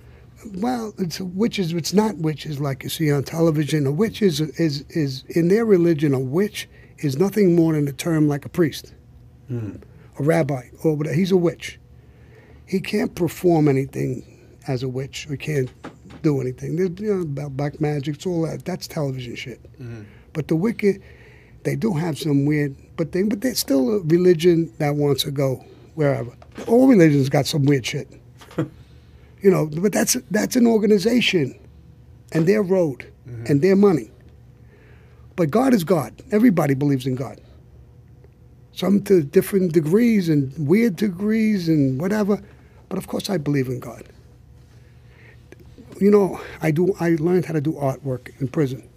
Well, it's witches. It's not witches like you see on television. A witch is, is, is in their religion, a witch is nothing more than a term like a priest, mm. a rabbi, or whatever. He's a witch. He can't perform anything as a witch. He can't do anything. There's, you know, about black magic, it's all that. That's television shit. Mm. But the Wicca, they do have some weird, but, they, but they're still a religion that wants to go wherever. All religions got some weird shit. You know, but that's that's an organization and their road mm-hmm. and their money. But God is God. Everybody believes in God. Some to different degrees and weird degrees and whatever. But of course I believe in God. You know, I do I learned how to do artwork in prison.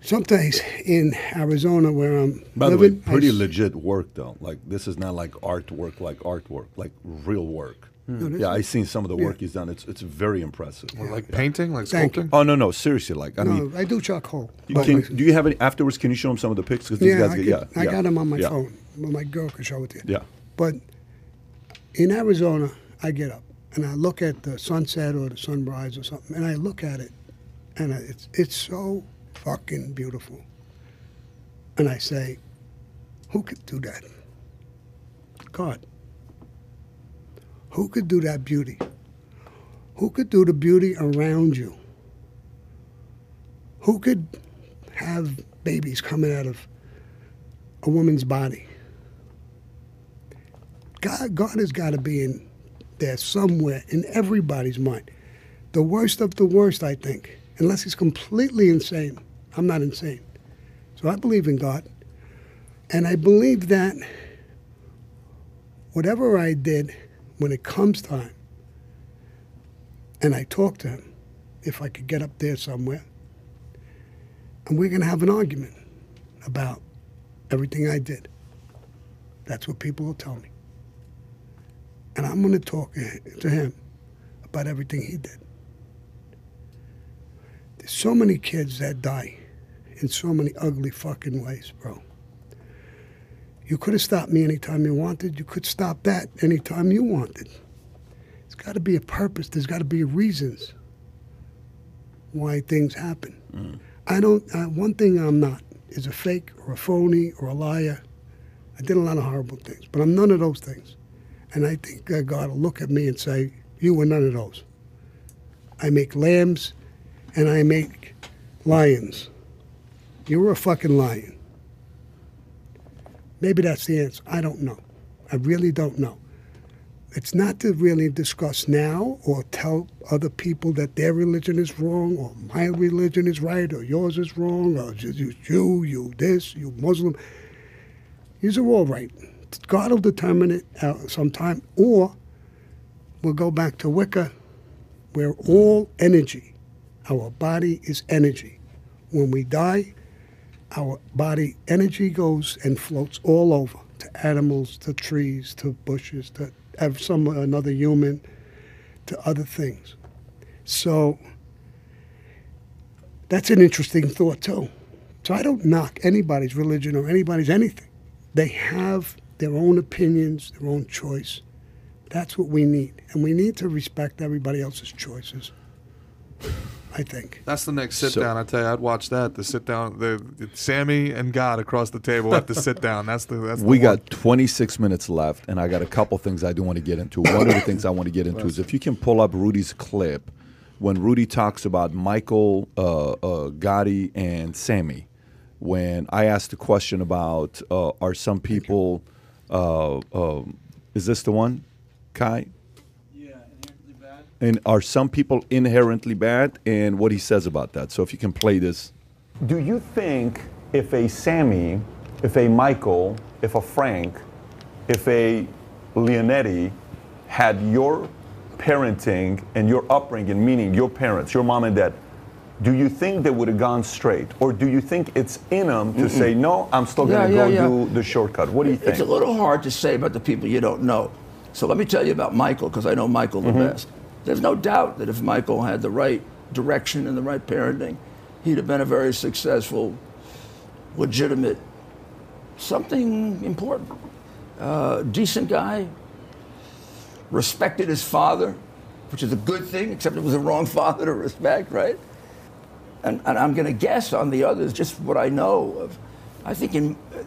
Sometimes in Arizona where I'm By living, the way, pretty I, legit work though. Like this is not like artwork like artwork, like real work. No, yeah, I've seen some of the work yeah. he's done. It's it's very impressive. Well, like yeah. painting, like sculpting. Oh no, no, seriously, like I no, mean, I do charcoal. You can, do you have any afterwards? Can you show him some of the pics? Because yeah, I, yeah, I yeah. got them on my yeah. phone. Well, my girl can show it to you. Yeah. But in Arizona, I get up and I look at the sunset or the sunrise or something, and I look at it, and I, it's it's so fucking beautiful. And I say, who could do that? God. Who could do that beauty? Who could do the beauty around you? Who could have babies coming out of a woman's body? God, God has got to be in there somewhere in everybody's mind. The worst of the worst, I think, unless he's completely insane. I'm not insane. So I believe in God, and I believe that whatever I did, when it comes time, and I talk to him, if I could get up there somewhere, and we're going to have an argument about everything I did. That's what people will tell me. And I'm going to talk to him about everything he did. There's so many kids that die in so many ugly fucking ways, bro. You could have stopped me anytime you wanted. You could stop that anytime you wanted. There's got to be a purpose. There's got to be reasons why things happen. Mm. I don't. Uh, one thing I'm not is a fake or a phony or a liar. I did a lot of horrible things, but I'm none of those things. And I think uh, God will look at me and say, "You were none of those." I make lambs, and I make lions. You were a fucking lion. Maybe that's the answer. I don't know. I really don't know. It's not to really discuss now or tell other people that their religion is wrong or my religion is right or yours is wrong or you Jew, you this, you Muslim. These are all right. God will determine it uh, sometime, or we'll go back to Wicca. We're all energy. Our body is energy. When we die, our body energy goes and floats all over, to animals, to trees, to bushes, to have some another human, to other things. So that's an interesting thought too. So I don't knock anybody's religion or anybody's anything. They have their own opinions, their own choice. That's what we need. And we need to respect everybody else's choices, I think. That's the next sit-down. So, I tell you, I'd watch that, the sit-down. The Sammy and God across the table at the sit-down. That's the that's We the got twenty-six minutes left, and I got a couple things I do want to get into. One of the things I want to get into is if you can pull up Rudy's clip when Rudy talks about Michael, uh, uh, Gotti, and Sammy. When I asked the question about uh, are some people uh, uh, – is this the one? Kai? Yeah, inherently bad. And are some people inherently bad, and what he says about that? So if you can play this. Do you think if a Sammy, if a Michael, if a Frank, if a Leonetti had your parenting and your upbringing, meaning your parents, your mom and dad, do you think they would have gone straight? Or do you think it's in them to Mm-mm. say, no, I'm still going to yeah, go yeah, do yeah. the shortcut? What do you think? It's a little hard to say about the people you don't know. So let me tell you about Michael, because I know Michael the mm-hmm. best. There's no doubt that if Michael had the right direction and the right parenting, he'd have been a very successful, legitimate, something important, uh, decent guy, respected his father, which is a good thing, except it was the wrong father to respect, right? And, and I'm going to guess on the others, just what I know of. I think in, uh,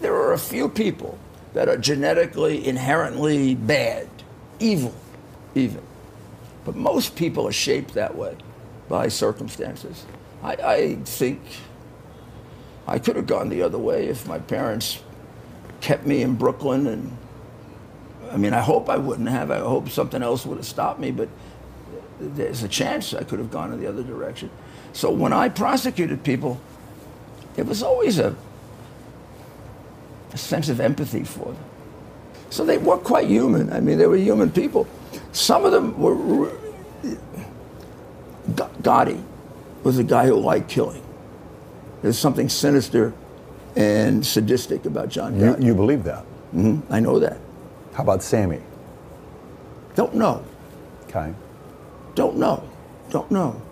there are a few people that are genetically, inherently bad, evil, even. But most people are shaped that way by circumstances. I, I think I could have gone the other way if my parents kept me in Brooklyn. And I mean, I hope I wouldn't have. I hope something else would have stopped me. But there's a chance I could have gone in the other direction. So when I prosecuted people, it was always a a sense of empathy for them. So they were quite human. I mean, they were human people. Some of them were... were Gotti was a guy who liked killing. There's something sinister and sadistic about John Gotti. You, you believe that? Mm-hmm. I know that. How about Sammy? Don't know. Okay. Don't know. Don't know.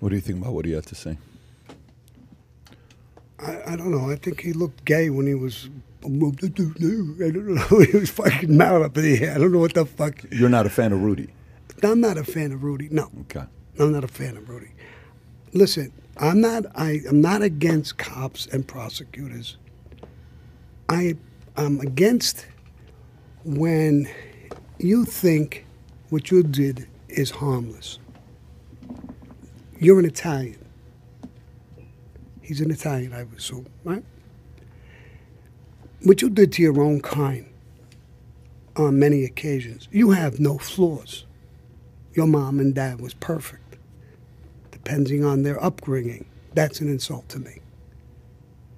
What do you think about what he had to say? I, I don't know. I think he looked gay when he was. I don't know. He was fucking mouth up in the air. I don't know what the fuck. You're not a fan of Rudy. I'm not a fan of Rudy. No. Okay. I'm not a fan of Rudy. Listen, I'm not. I, I'm not against cops and prosecutors. I am against when you think what you did is harmless. You're an Italian. He's an Italian, I would assume, right? What you did to your own kind on many occasions, you have no flaws. Your mom and dad was perfect. Depending on their upbringing, that's an insult to me.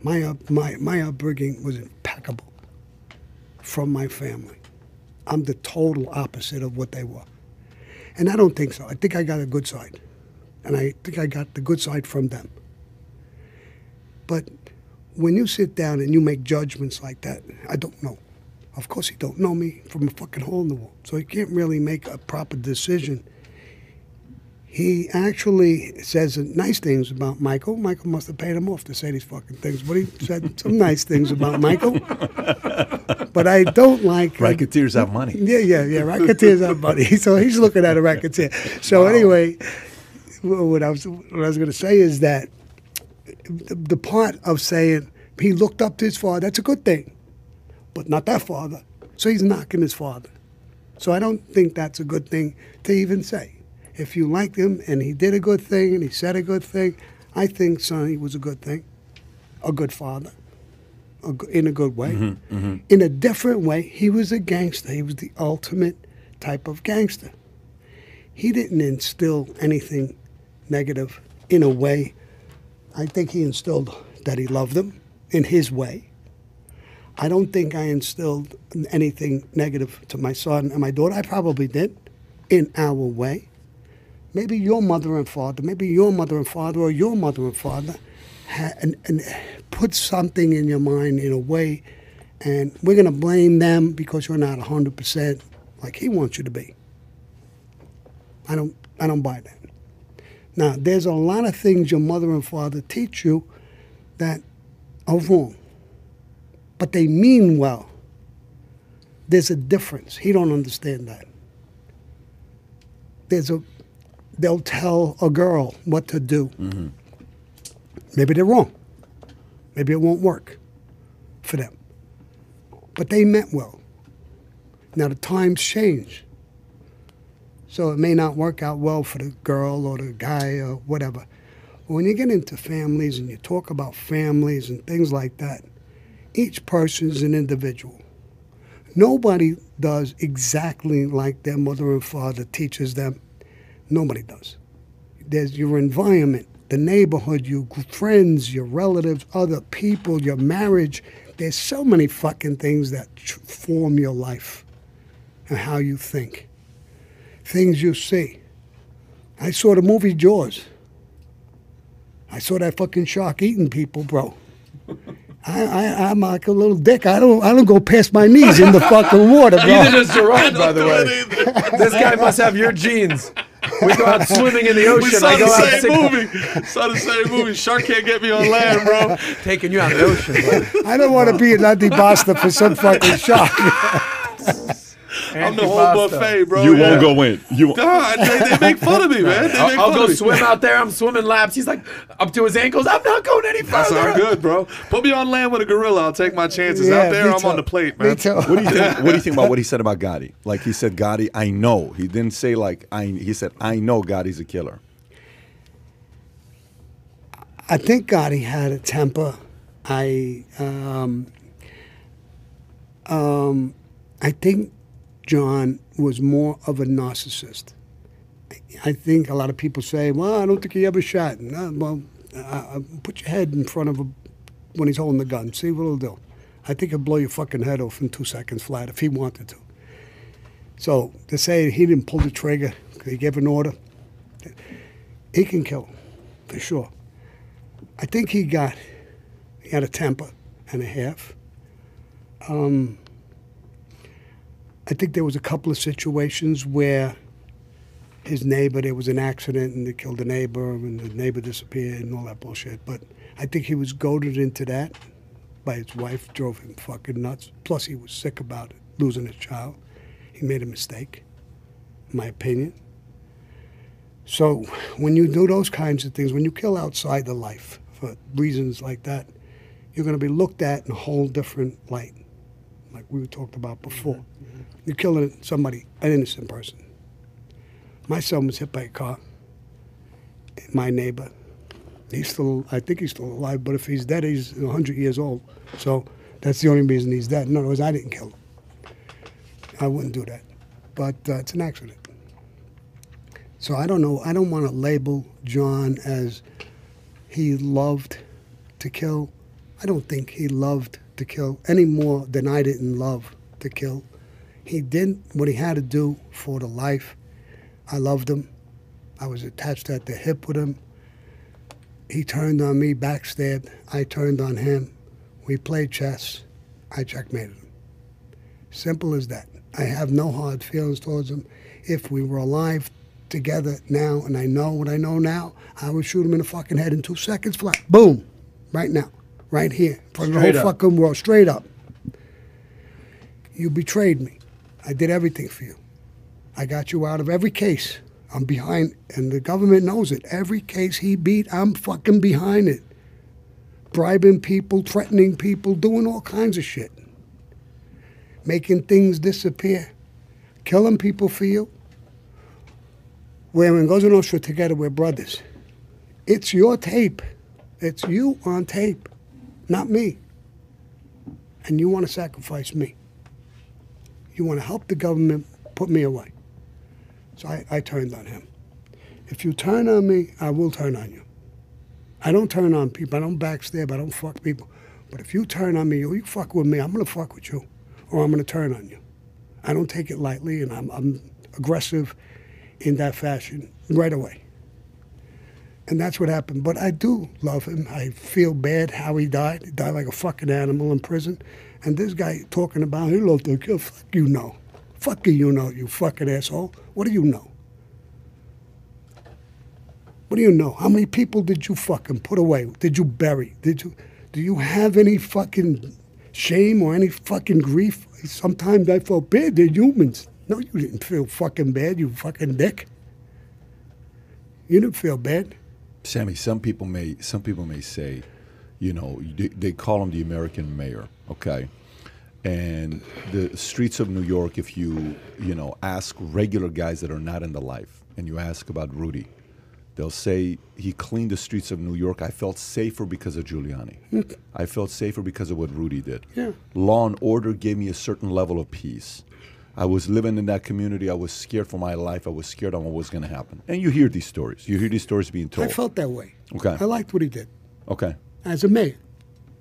My, up, my, my upbringing was impeccable from my family. I'm the total opposite of what they were. And I don't think so. I think I got a good side. And I think I got the good side from them. But when you sit down and you make judgments like that, I don't know. Of course he don't know me from a fucking hole in the wall. So he can't really make a proper decision. He actually says nice things about Michael. Michael must have paid him off to say these fucking things. But he said some nice things about Michael. But I don't like... Racketeers have money. Yeah, yeah, yeah. Racketeers have money. So he's looking at a racketeer. So wow. Anyway, what I was, what I was going to say is that the part of saying he looked up to his father, that's a good thing, but not that father. So he's knocking his father. So I don't think that's a good thing to even say. If you liked him and he did a good thing and he said a good thing, I think Sonny was a good thing, a good father. a, in a good way. Mm-hmm, mm-hmm. In a different way, he was a gangster. He was the ultimate type of gangster. He didn't instill anything negative in a way. I think he instilled that he loved them in his way. I don't think I instilled anything negative to my son and my daughter. I probably did in our way. Maybe your mother and father, maybe your mother and father or your mother and father ha- and, and put something in your mind in a way, and we're going to blame them because you're not one hundred percent like he wants you to be. I don't, I don't buy that. Now, there's a lot of things your mother and father teach you that are wrong, but they mean well. There's a difference. He don't understand that. There's a, they'll tell a girl what to do. Mm-hmm. Maybe they're wrong. Maybe it won't work for them. But they meant well. Now the times change. So it may not work out well for the girl or the guy or whatever. But when you get into families and you talk about families and things like that, each person is an individual. Nobody does exactly like their mother and father teaches them. Nobody does. There's your environment, the neighborhood, your friends, your relatives, other people, your marriage. There's so many fucking things that form your life and how you think. Things you see. I saw the movie Jaws. I saw that fucking shark eating people, bro. I, I, I'm like a little dick. I don't I don't go past my knees in the fucking water, bro. Neither does Gerard, by the way. This guy must have your genes. We go out swimming in the ocean. We saw I go the out same movie. saw the same movie. Shark can't get me on land, bro. Taking you out of the ocean, bro. I don't want to be an antibasta for some fucking shark. I'm the whole buffet, bro. You yeah. won't go in. You God, they, they make fun of me, man. They make I'll, I'll fun go of swim me. out there. I'm swimming laps. He's like up to his ankles. I'm not going any further. That's not good, bro. Put me on land with a gorilla. I'll take my chances. Yeah, out there, I'm too. on the plate, man. Me too. What do you think? What do you think about what he said about Gotti? Like he said, Gotti, I know. He didn't say like I. He said, I know Gotti's a killer. I think Gotti had a temper. I um um I think. John was more of a narcissist. I think a lot of people say, well, I don't think he ever shot. No, well, uh, put your head in front of him when he's holding the gun. See what he'll do. I think he'll blow your fucking head off in two seconds flat if he wanted to. So to say he didn't pull the trigger, he gave an order, he can kill him, for sure. I think he got, he had a temper and a half. Um... I think there was a couple of situations where his neighbor, there was an accident and they killed the neighbor and the neighbor disappeared and all that bullshit. But I think he was goaded into that by his wife, drove him fucking nuts. Plus he was sick about it, losing his child. He made a mistake, in my opinion. So when you do those kinds of things, when you kill outside the life for reasons like that, you're going to be looked at in a whole different light, like we talked about before. Mm-hmm. You're killing somebody, an innocent person. My son was hit by a car. My neighbor, he's still, I think he's still alive, but if he's dead, he's one hundred years old. So that's the only reason he's dead. In other words, I didn't kill him. I wouldn't do that. But uh, it's an accident. So I don't know, I don't want to label John as he loved to kill. I don't think he loved to kill any more than I didn't love to kill. He did what he had to do for the life. I loved him. I was attached at the hip with him. He turned on me, backstabbed. I turned on him. We played chess. I checkmated him. Simple as that. I have no hard feelings towards him. If we were alive together now and I know what I know now, I would shoot him in the fucking head in two seconds flat. Boom. Right now. Right here, for the whole fucking world, straight up. You betrayed me. I did everything for you. I got you out of every case. I'm behind, and the government knows it. Every case he beat, I'm fucking behind it. Bribing people, threatening people, doing all kinds of shit. Making things disappear. Killing people for you. We're in La Cosa Nostra together, we're brothers. It's your tape. It's you on tape. Not me. and you want to sacrifice me. You want to help the government put me away. So I, I turned on him. If you turn on me, I will turn on you. I don't turn on people. I don't backstab. I don't fuck people. But if you turn on me, or you fuck with me, I'm going to fuck with you, or I'm going to turn on you. I don't take it lightly, and I'm, I'm aggressive in that fashion right away. And that's what happened. But I do love him. I feel bad how he died. He died like a fucking animal in prison. And this guy talking about, he loved the kid. Fuck you know. Fuck you, you know, you fucking asshole. What do you know? What do you know? How many people did you fucking put away? Did you bury? Did you... Do you have any fucking shame or any fucking grief? Sometimes I felt bad. They're humans. No, you didn't feel fucking bad, you fucking dick. You didn't feel bad. Sammy, some people may some people may say, you know, they call him the American mayor, okay? And the streets of New York, if you, you know, ask regular guys that are not in the life, and you ask about Rudy, they'll say, he cleaned the streets of New York. I felt safer because of Giuliani. Mm. I felt safer because of what Rudy did. Yeah. Law and order gave me a certain level of peace. I was living in that community. I was scared for my life. I was scared on what was going to happen. And you hear these stories. You hear these stories being told. I felt that way. Okay. I liked what he did. Okay. As a mayor.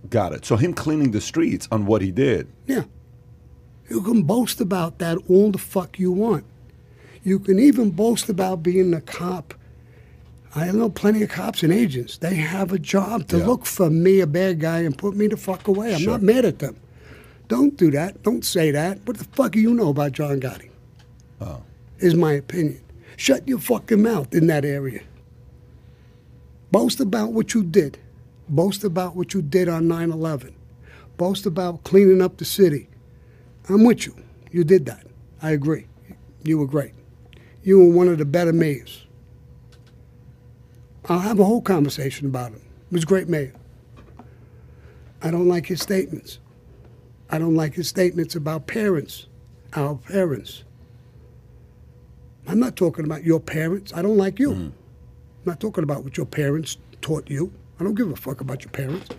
Got it. So him cleaning the streets on what he did. Yeah. You can boast about that all the fuck you want. You can even boast about being a cop. I know plenty of cops and agents. They have a job to yeah. look for me, a bad guy, and put me the fuck away. I'm sure. not mad at them. Don't do that. Don't say that. What the fuck do you know about John Gotti? Oh. Is my opinion. Shut your fucking mouth in that area. Boast about what you did. Boast about what you did on nine eleven. Boast about cleaning up the city. I'm with you. You did that. I agree. You were great. You were one of the better mayors. I'll have a whole conversation about him. He was a great mayor. I don't like his statements. I don't like his statements about parents, our parents. I'm not talking about your parents. I don't like you. Mm. I'm not talking about what your parents taught you. I don't give a fuck about your parents.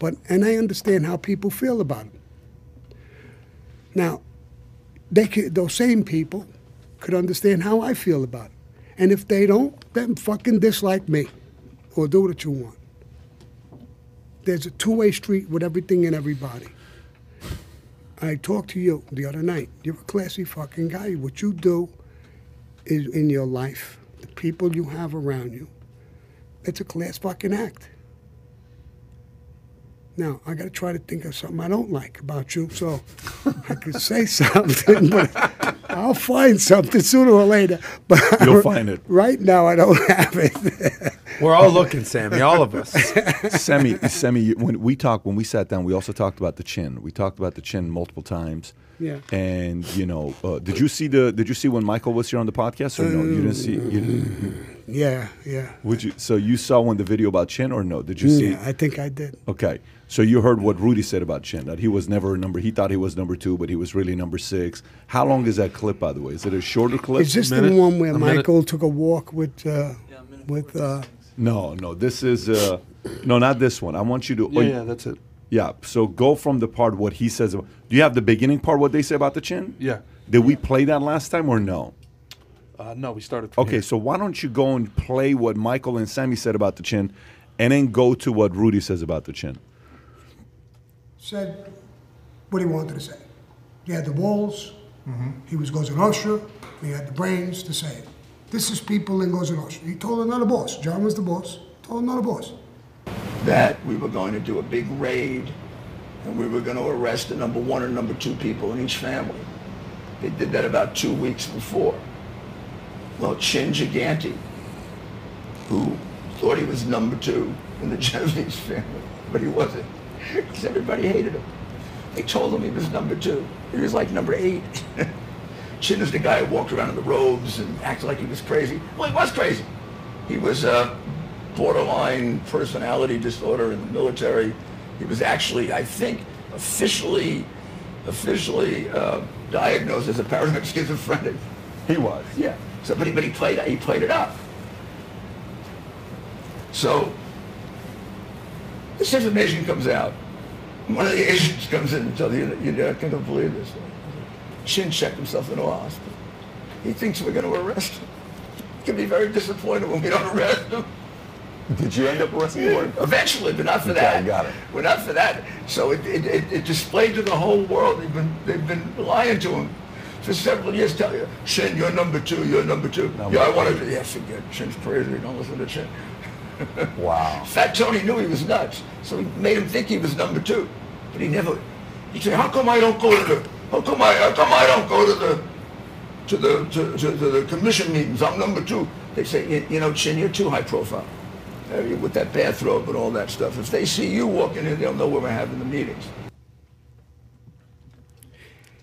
But, and I understand how people feel about him. Now, they could, those same people could understand how I feel about him. And if they don't, then fucking dislike me or do what you want. There's a two-way street with everything and everybody. I talked to you the other night. You're a classy fucking guy. What you do is in your life, the people you have around you, it's a class fucking act. Now, I got to try to think of something I don't like about you, so I could say something, but... I'll find something sooner or later. But you'll find it. Right now, I don't have it. We're all looking, Sammy, all of us. Sammy, Sammy, when we talked, when we sat down, we also talked about the chin. We talked about the chin multiple times. Yeah. And, you know, uh, did you see the, did you see when Michael was here on the podcast or no? You didn't see? You didn't, yeah, yeah. Would you, so you saw when the video about chin or no? Did you see? Yeah, I think I did. Okay. So you heard what Rudy said about Chin, that he was never number, he thought he was number two, but he was really number six. How long is that clip, by the way? Is it a shorter clip? Is this the one where Michael took a walk with, uh, yeah, with, uh... No, no, this is, uh, no, not this one. I want you to... Yeah, oh, yeah, that's it. Yeah, so go from the part what he says. About, do you have the beginning part, what they say about the Chin? Yeah. Did we play that last time or no? Uh, no, we started from Okay, here. So why don't you go and play what Michael and Sammy said about the Chin, and then go to what Rudy says about the Chin. Said what he wanted to say. He had the balls. Mm-hmm. He was Gozanosha. He had the brains to say it. This is people in Gozanosha. He told another boss. John was the boss. Told another boss. That we were going to do a big raid, and we were going to arrest the number one and number two people in each family. They did that about two weeks before. Well, Chin Gigante, who thought he was number two in the Genovese family, but he wasn't. Because everybody hated him. They told him he was number two. He was like number eight. Chin is the guy who walked around in the robes and acted like he was crazy. Well, he was crazy. He was uh, borderline personality disorder in the military. He was actually, I think, officially, officially uh, diagnosed as a paranoid schizophrenic. He was, yeah. So, but he, but he played, he played it up. So. This information comes out. One of the agents comes in and tells you, your dad can't believe this. Chin checked himself into a hospital. He thinks we're going to arrest him. He can be very disappointed when we don't arrest him. Did you end up arresting him? Yeah. Eventually, but not for okay, that. Got it. Well, not for that. So it, it, it, it displayed to the whole world. They've been, they've been lying to him for several years, telling you, Chin, you're number two, you're number two. Number yeah, I wanted to, yeah, forget, Chin's crazy, don't listen to Chin. Wow. Fat Tony knew he was nuts, so he made him think he was number two, but he never. He said, "How come I don't go to the? How come I? How come I don't go to the, to the to, to, to the commission meetings? I'm number two." They say, "You know, Chin, you're too high profile, with that bathrobe and all that stuff. If they see you walking in, they'll know where we're having the meetings."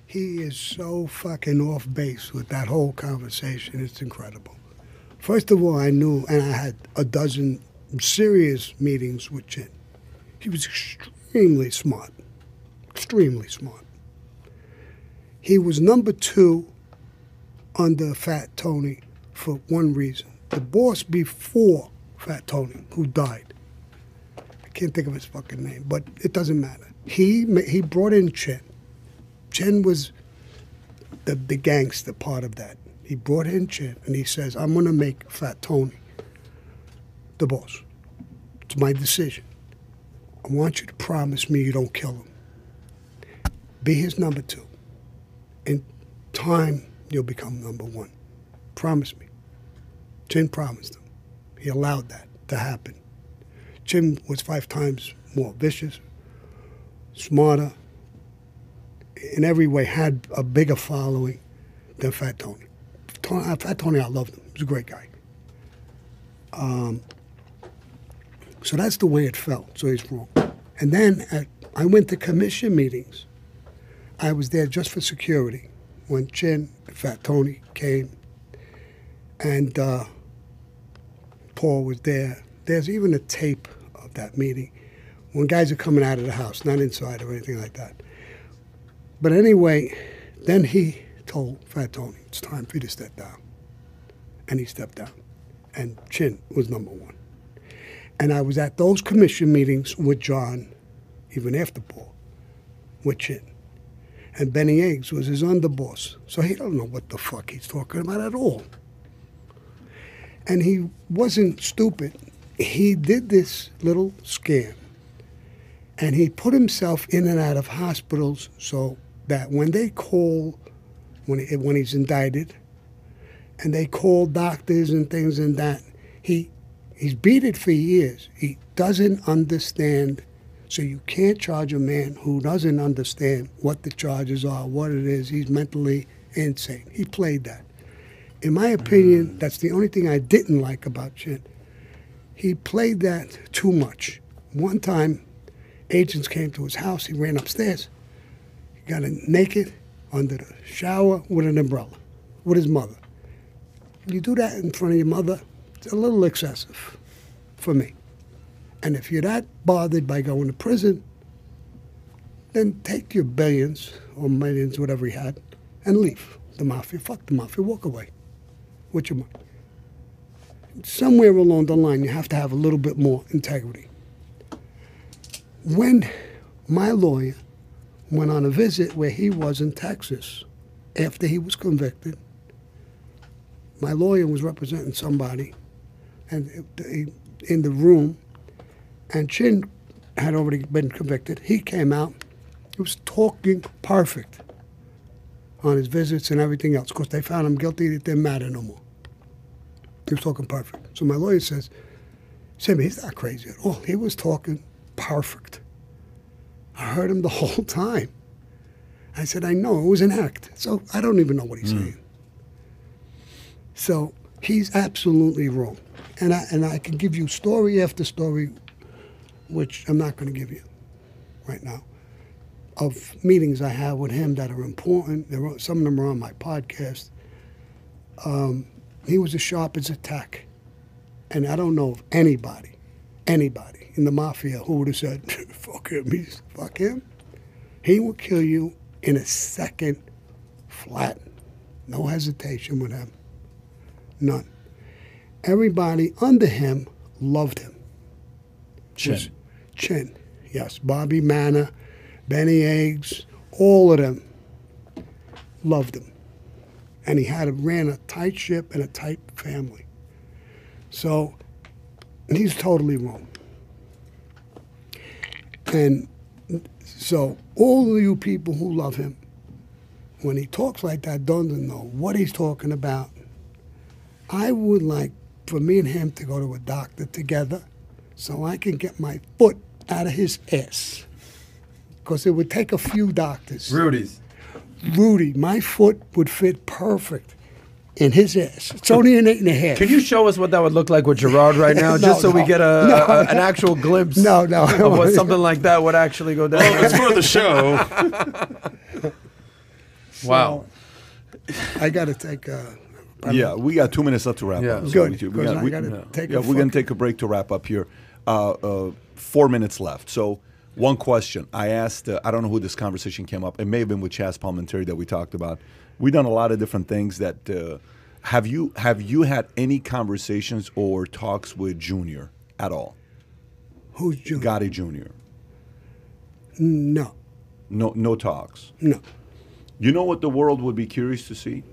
He is so fucking off base with that whole conversation. It's incredible. First of all, I knew, and I had a dozen serious meetings with Chin. He was extremely smart, extremely smart. He was number two under Fat Tony for one reason. The boss before Fat Tony, who died, I can't think of his fucking name, but it doesn't matter. He he brought in Chin. Chin was the, the gangster part of that. He brought in Chin, and he says, I'm going to make Fat Tony the boss. It's my decision. I want you to promise me you don't kill him. Be his number two. In time, you'll become number one. Promise me. Chin promised him. He allowed that to happen. Chin was five times more vicious, smarter, in every way had a bigger following than Fat Tony. Tony, Fat Tony, I loved him. He was a great guy. Um, so that's the way it felt. So he's wrong. And then at, I went to commission meetings. I was there just for security when Chin and Fat Tony came. And uh, Paul was there. There's even a tape of that meeting when guys are coming out of the house, not inside or anything like that. But anyway, then he told Fat Tony, it's time for you to step down. And he stepped down. And Chin was number one. And I was at those commission meetings with John, even after Paul, with Chin. And Benny Eggs was his underboss. So he don't know what the fuck he's talking about at all. And he wasn't stupid. He did this little scam. And he put himself in and out of hospitals so that when they call When, he, when he's indicted, and they call doctors and things and that. He, he's beat it for years. He doesn't understand, so you can't charge a man who doesn't understand what the charges are, what it is. He's mentally insane. He played that. In my opinion, mm. that's the only thing I didn't like about Chin. He played that too much. One time, agents came to his house. He ran upstairs. He got naked under the shower with an umbrella, with his mother. You do that in front of your mother, it's a little excessive for me. And if you're that bothered by going to prison, then take your billions or millions, whatever he had, and leave the mafia. Fuck the mafia, walk away with your money. Somewhere along the line, you have to have a little bit more integrity. When my lawyer went on a visit where he was in Texas after he was convicted. My lawyer was representing somebody and in the room, and Chin had already been convicted. He came out. He was talking perfect on his visits and everything else. Of course, they found him guilty. It didn't matter no more. He was talking perfect. So my lawyer says, Sammy, he's not crazy at all. He was talking perfect. I heard him the whole time. I said, I know, it was an act. So I don't even know what he's mm. saying. So he's absolutely wrong. And I, and I can give you story after story, which I'm not going to give you right now, of meetings I have with him that are important. There are, some of them are on my podcast. Um, he was as sharp as a tack. And I don't know of anybody, anybody, in the mafia who would have said, fuck him, he's, fuck him. He will kill you in a second flat. No hesitation with him. None. Everybody under him loved him. Chin. Chin, yes. Bobby Manor, Benny Eggs, all of them loved him. And he had a, ran a tight ship and a tight family. So he's totally wrong. And so all of you people who love him, when he talks like that, don't know what he's talking about. I would like for me and him to go to a doctor together so I can get my foot out of his ass. Because it would take a few doctors. Rudy's. Rudy, my foot would fit perfect in his ass. It's only an eight and a half. Can you show us what that would look like with Gerard right now? no, just so no, we get a, no, a an actual glimpse no, no, of what something like that would actually go down. Well, it's for the show. Wow. So, I got to take a... I mean, yeah, we got two minutes left to wrap yeah. up. Good. So we got, we, gotta yeah. take yeah, a we're going to take a break to wrap up here. Uh, uh, four minutes left. So one question. I asked, uh, I don't know who this conversation came up. It may have been with Chaz Palminteri that we talked about. We've done a lot of different things that, uh, have you have you had any conversations or talks with Junior at all? Who's Junior? Gotti Junior. No. No, no talks? No. You know what the world would be curious to see?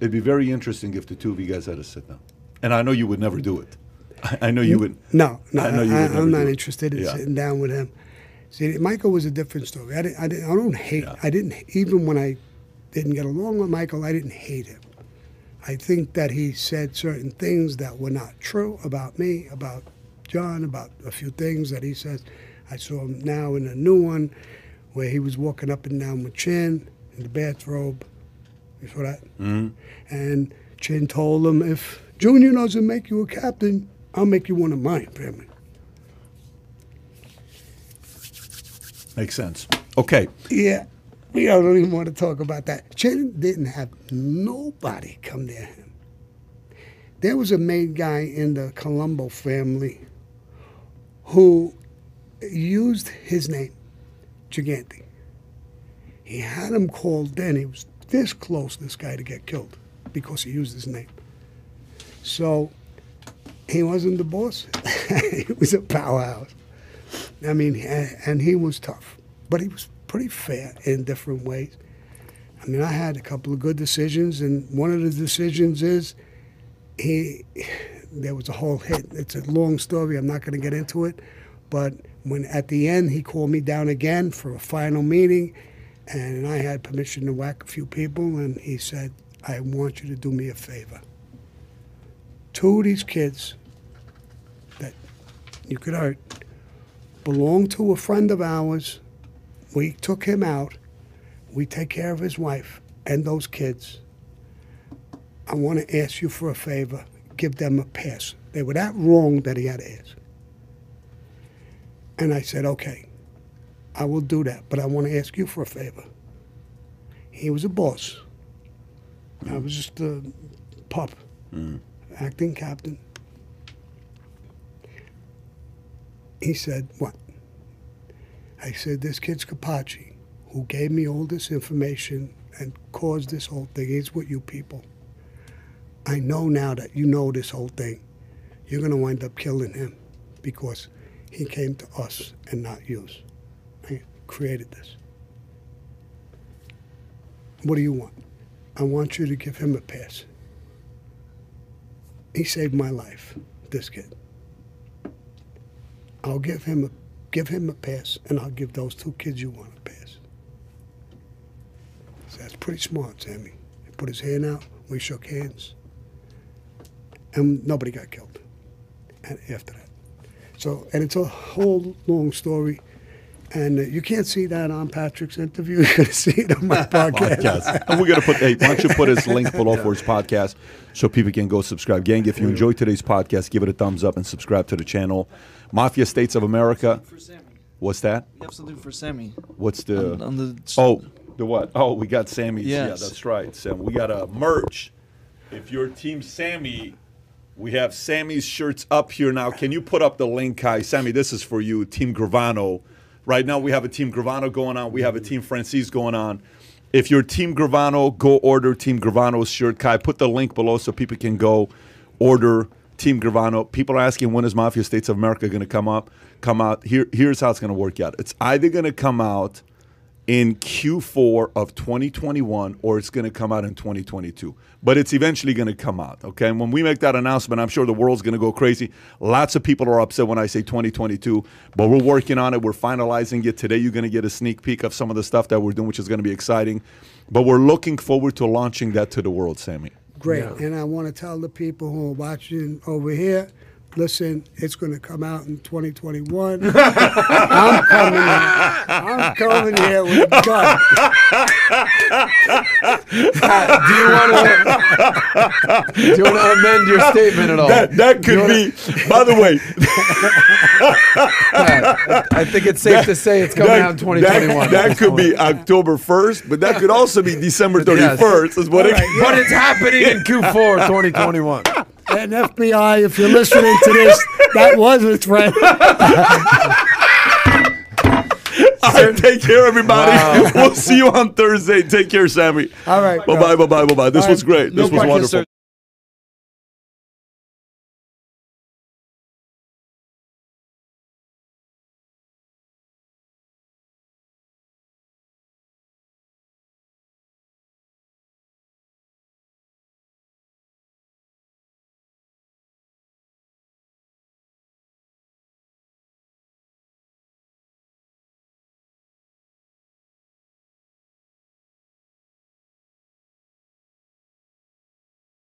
It'd be very interesting if the two of you guys had a sit down. And I know you would never do it. I, I know you would. No, no, I know you I, would never I'm not interested in yeah. sitting down with him. See, Michael was a different story. I, didn't, I, didn't, I don't hate yeah. I didn't, even when I didn't get along with Michael, I didn't hate him. I think that he said certain things that were not true about me, about John, about a few things that he says. I saw him now in a new one where he was walking up and down with Chin in the bathrobe. You saw that? Mm-hmm. And Chin told him, if Junior doesn't make you a captain, I'll make you one of mine, family. Makes sense. Okay. Yeah. We don't even want to talk about that. Chin didn't have nobody come near him. There was a maid guy in the Colombo family who used his name, Gigante. He had him called in. He was this close, this guy, to get killed because he used his name. So he wasn't the boss. He was a powerhouse. I mean, and he was tough, but he was pretty fair in different ways. I mean, I had a couple of good decisions, and one of the decisions is he, there was a whole hit. It's a long story. I'm not going to get into it. But when at the end he called me down again for a final meeting, and I had permission to whack a few people, and he said, I want you to do me a favor. Two of these kids that you could hurt belong to a friend of ours. We took him out. We take care of his wife and those kids. I want to ask you for a favor. Give them a pass. They were that wrong that he had to ask. And I said, okay, I will do that, but I want to ask you for a favor. He was a boss. I was just a pup, mm. acting captain. He said, what? I said, this kid's Capacci, who gave me all this information and caused this whole thing. He's with you people. I know now that you know this whole thing. You're going to wind up killing him because he came to us and not yours. I created this. What do you want? I want you to give him a pass. He saved my life, this kid. I'll give him a Give him a pass, and I'll give those two kids you want a pass. So that's pretty smart, Sammy. He put his hand out. We shook hands. And nobody got killed and after that. So, and it's a whole long story. And uh, you can't see that on Patrick's interview. You're going to see it on my podcast. podcast. And we're going to put, hey, why don't you put his link below for his podcast so people can go subscribe. Gang, if you enjoyed today's podcast, give it a thumbs up and subscribe to the channel. Mafia States of America. What's that? Absolute for Sammy. What's the? On, on the oh, the what? Oh, we got Sammy's. Yes. Yeah, that's right. Sam, we got a merch. If you're Team Sammy, we have Sammy's shirts up here now. Can you put up the link, Kai? Sammy, this is for you, Team Gravano. Right now we have a Team Gravano going on. We have a Team Francis going on. If you're Team Gravano, go order Team Gravano's shirt. Kai, put the link below so people can go order Team Gravano. People are asking, when is Mafia States of America going to come up? Come out. Here, here's how it's going to work out. It's either going to come out in Q four of twenty twenty-one, or it's going to come out in twenty twenty-two. But it's eventually going to come out, okay? And when we make that announcement, I'm sure the world's going to go crazy. Lots of people are upset when I say twenty twenty-two, but we're working on it. We're finalizing it. Today you're going to get a sneak peek of some of the stuff that we're doing, which is going to be exciting. But we're looking forward to launching that to the world, Sammy. Great. Yeah. And I want to tell the people who are watching over here, listen, it's going to come out in twenty twenty-one. I'm coming here. I'm coming here with a gun. Do you want to do you want to amend your statement at all? That, that could be. To, by the way, Pat, I think it's safe that, to say it's coming that, out in twenty twenty-one. That, that could point. be October first, but that could also be December thirty-first. Yes. Is what right, it, yeah. But it's happening in Q four twenty twenty-one. And F B I, if you're listening to this, that was a threat. All right, take care, everybody. Wow. We'll see you on Thursday. Take care, Sammy. All right. Bye-bye, bye-bye, bye-bye. This was great. This was wonderful.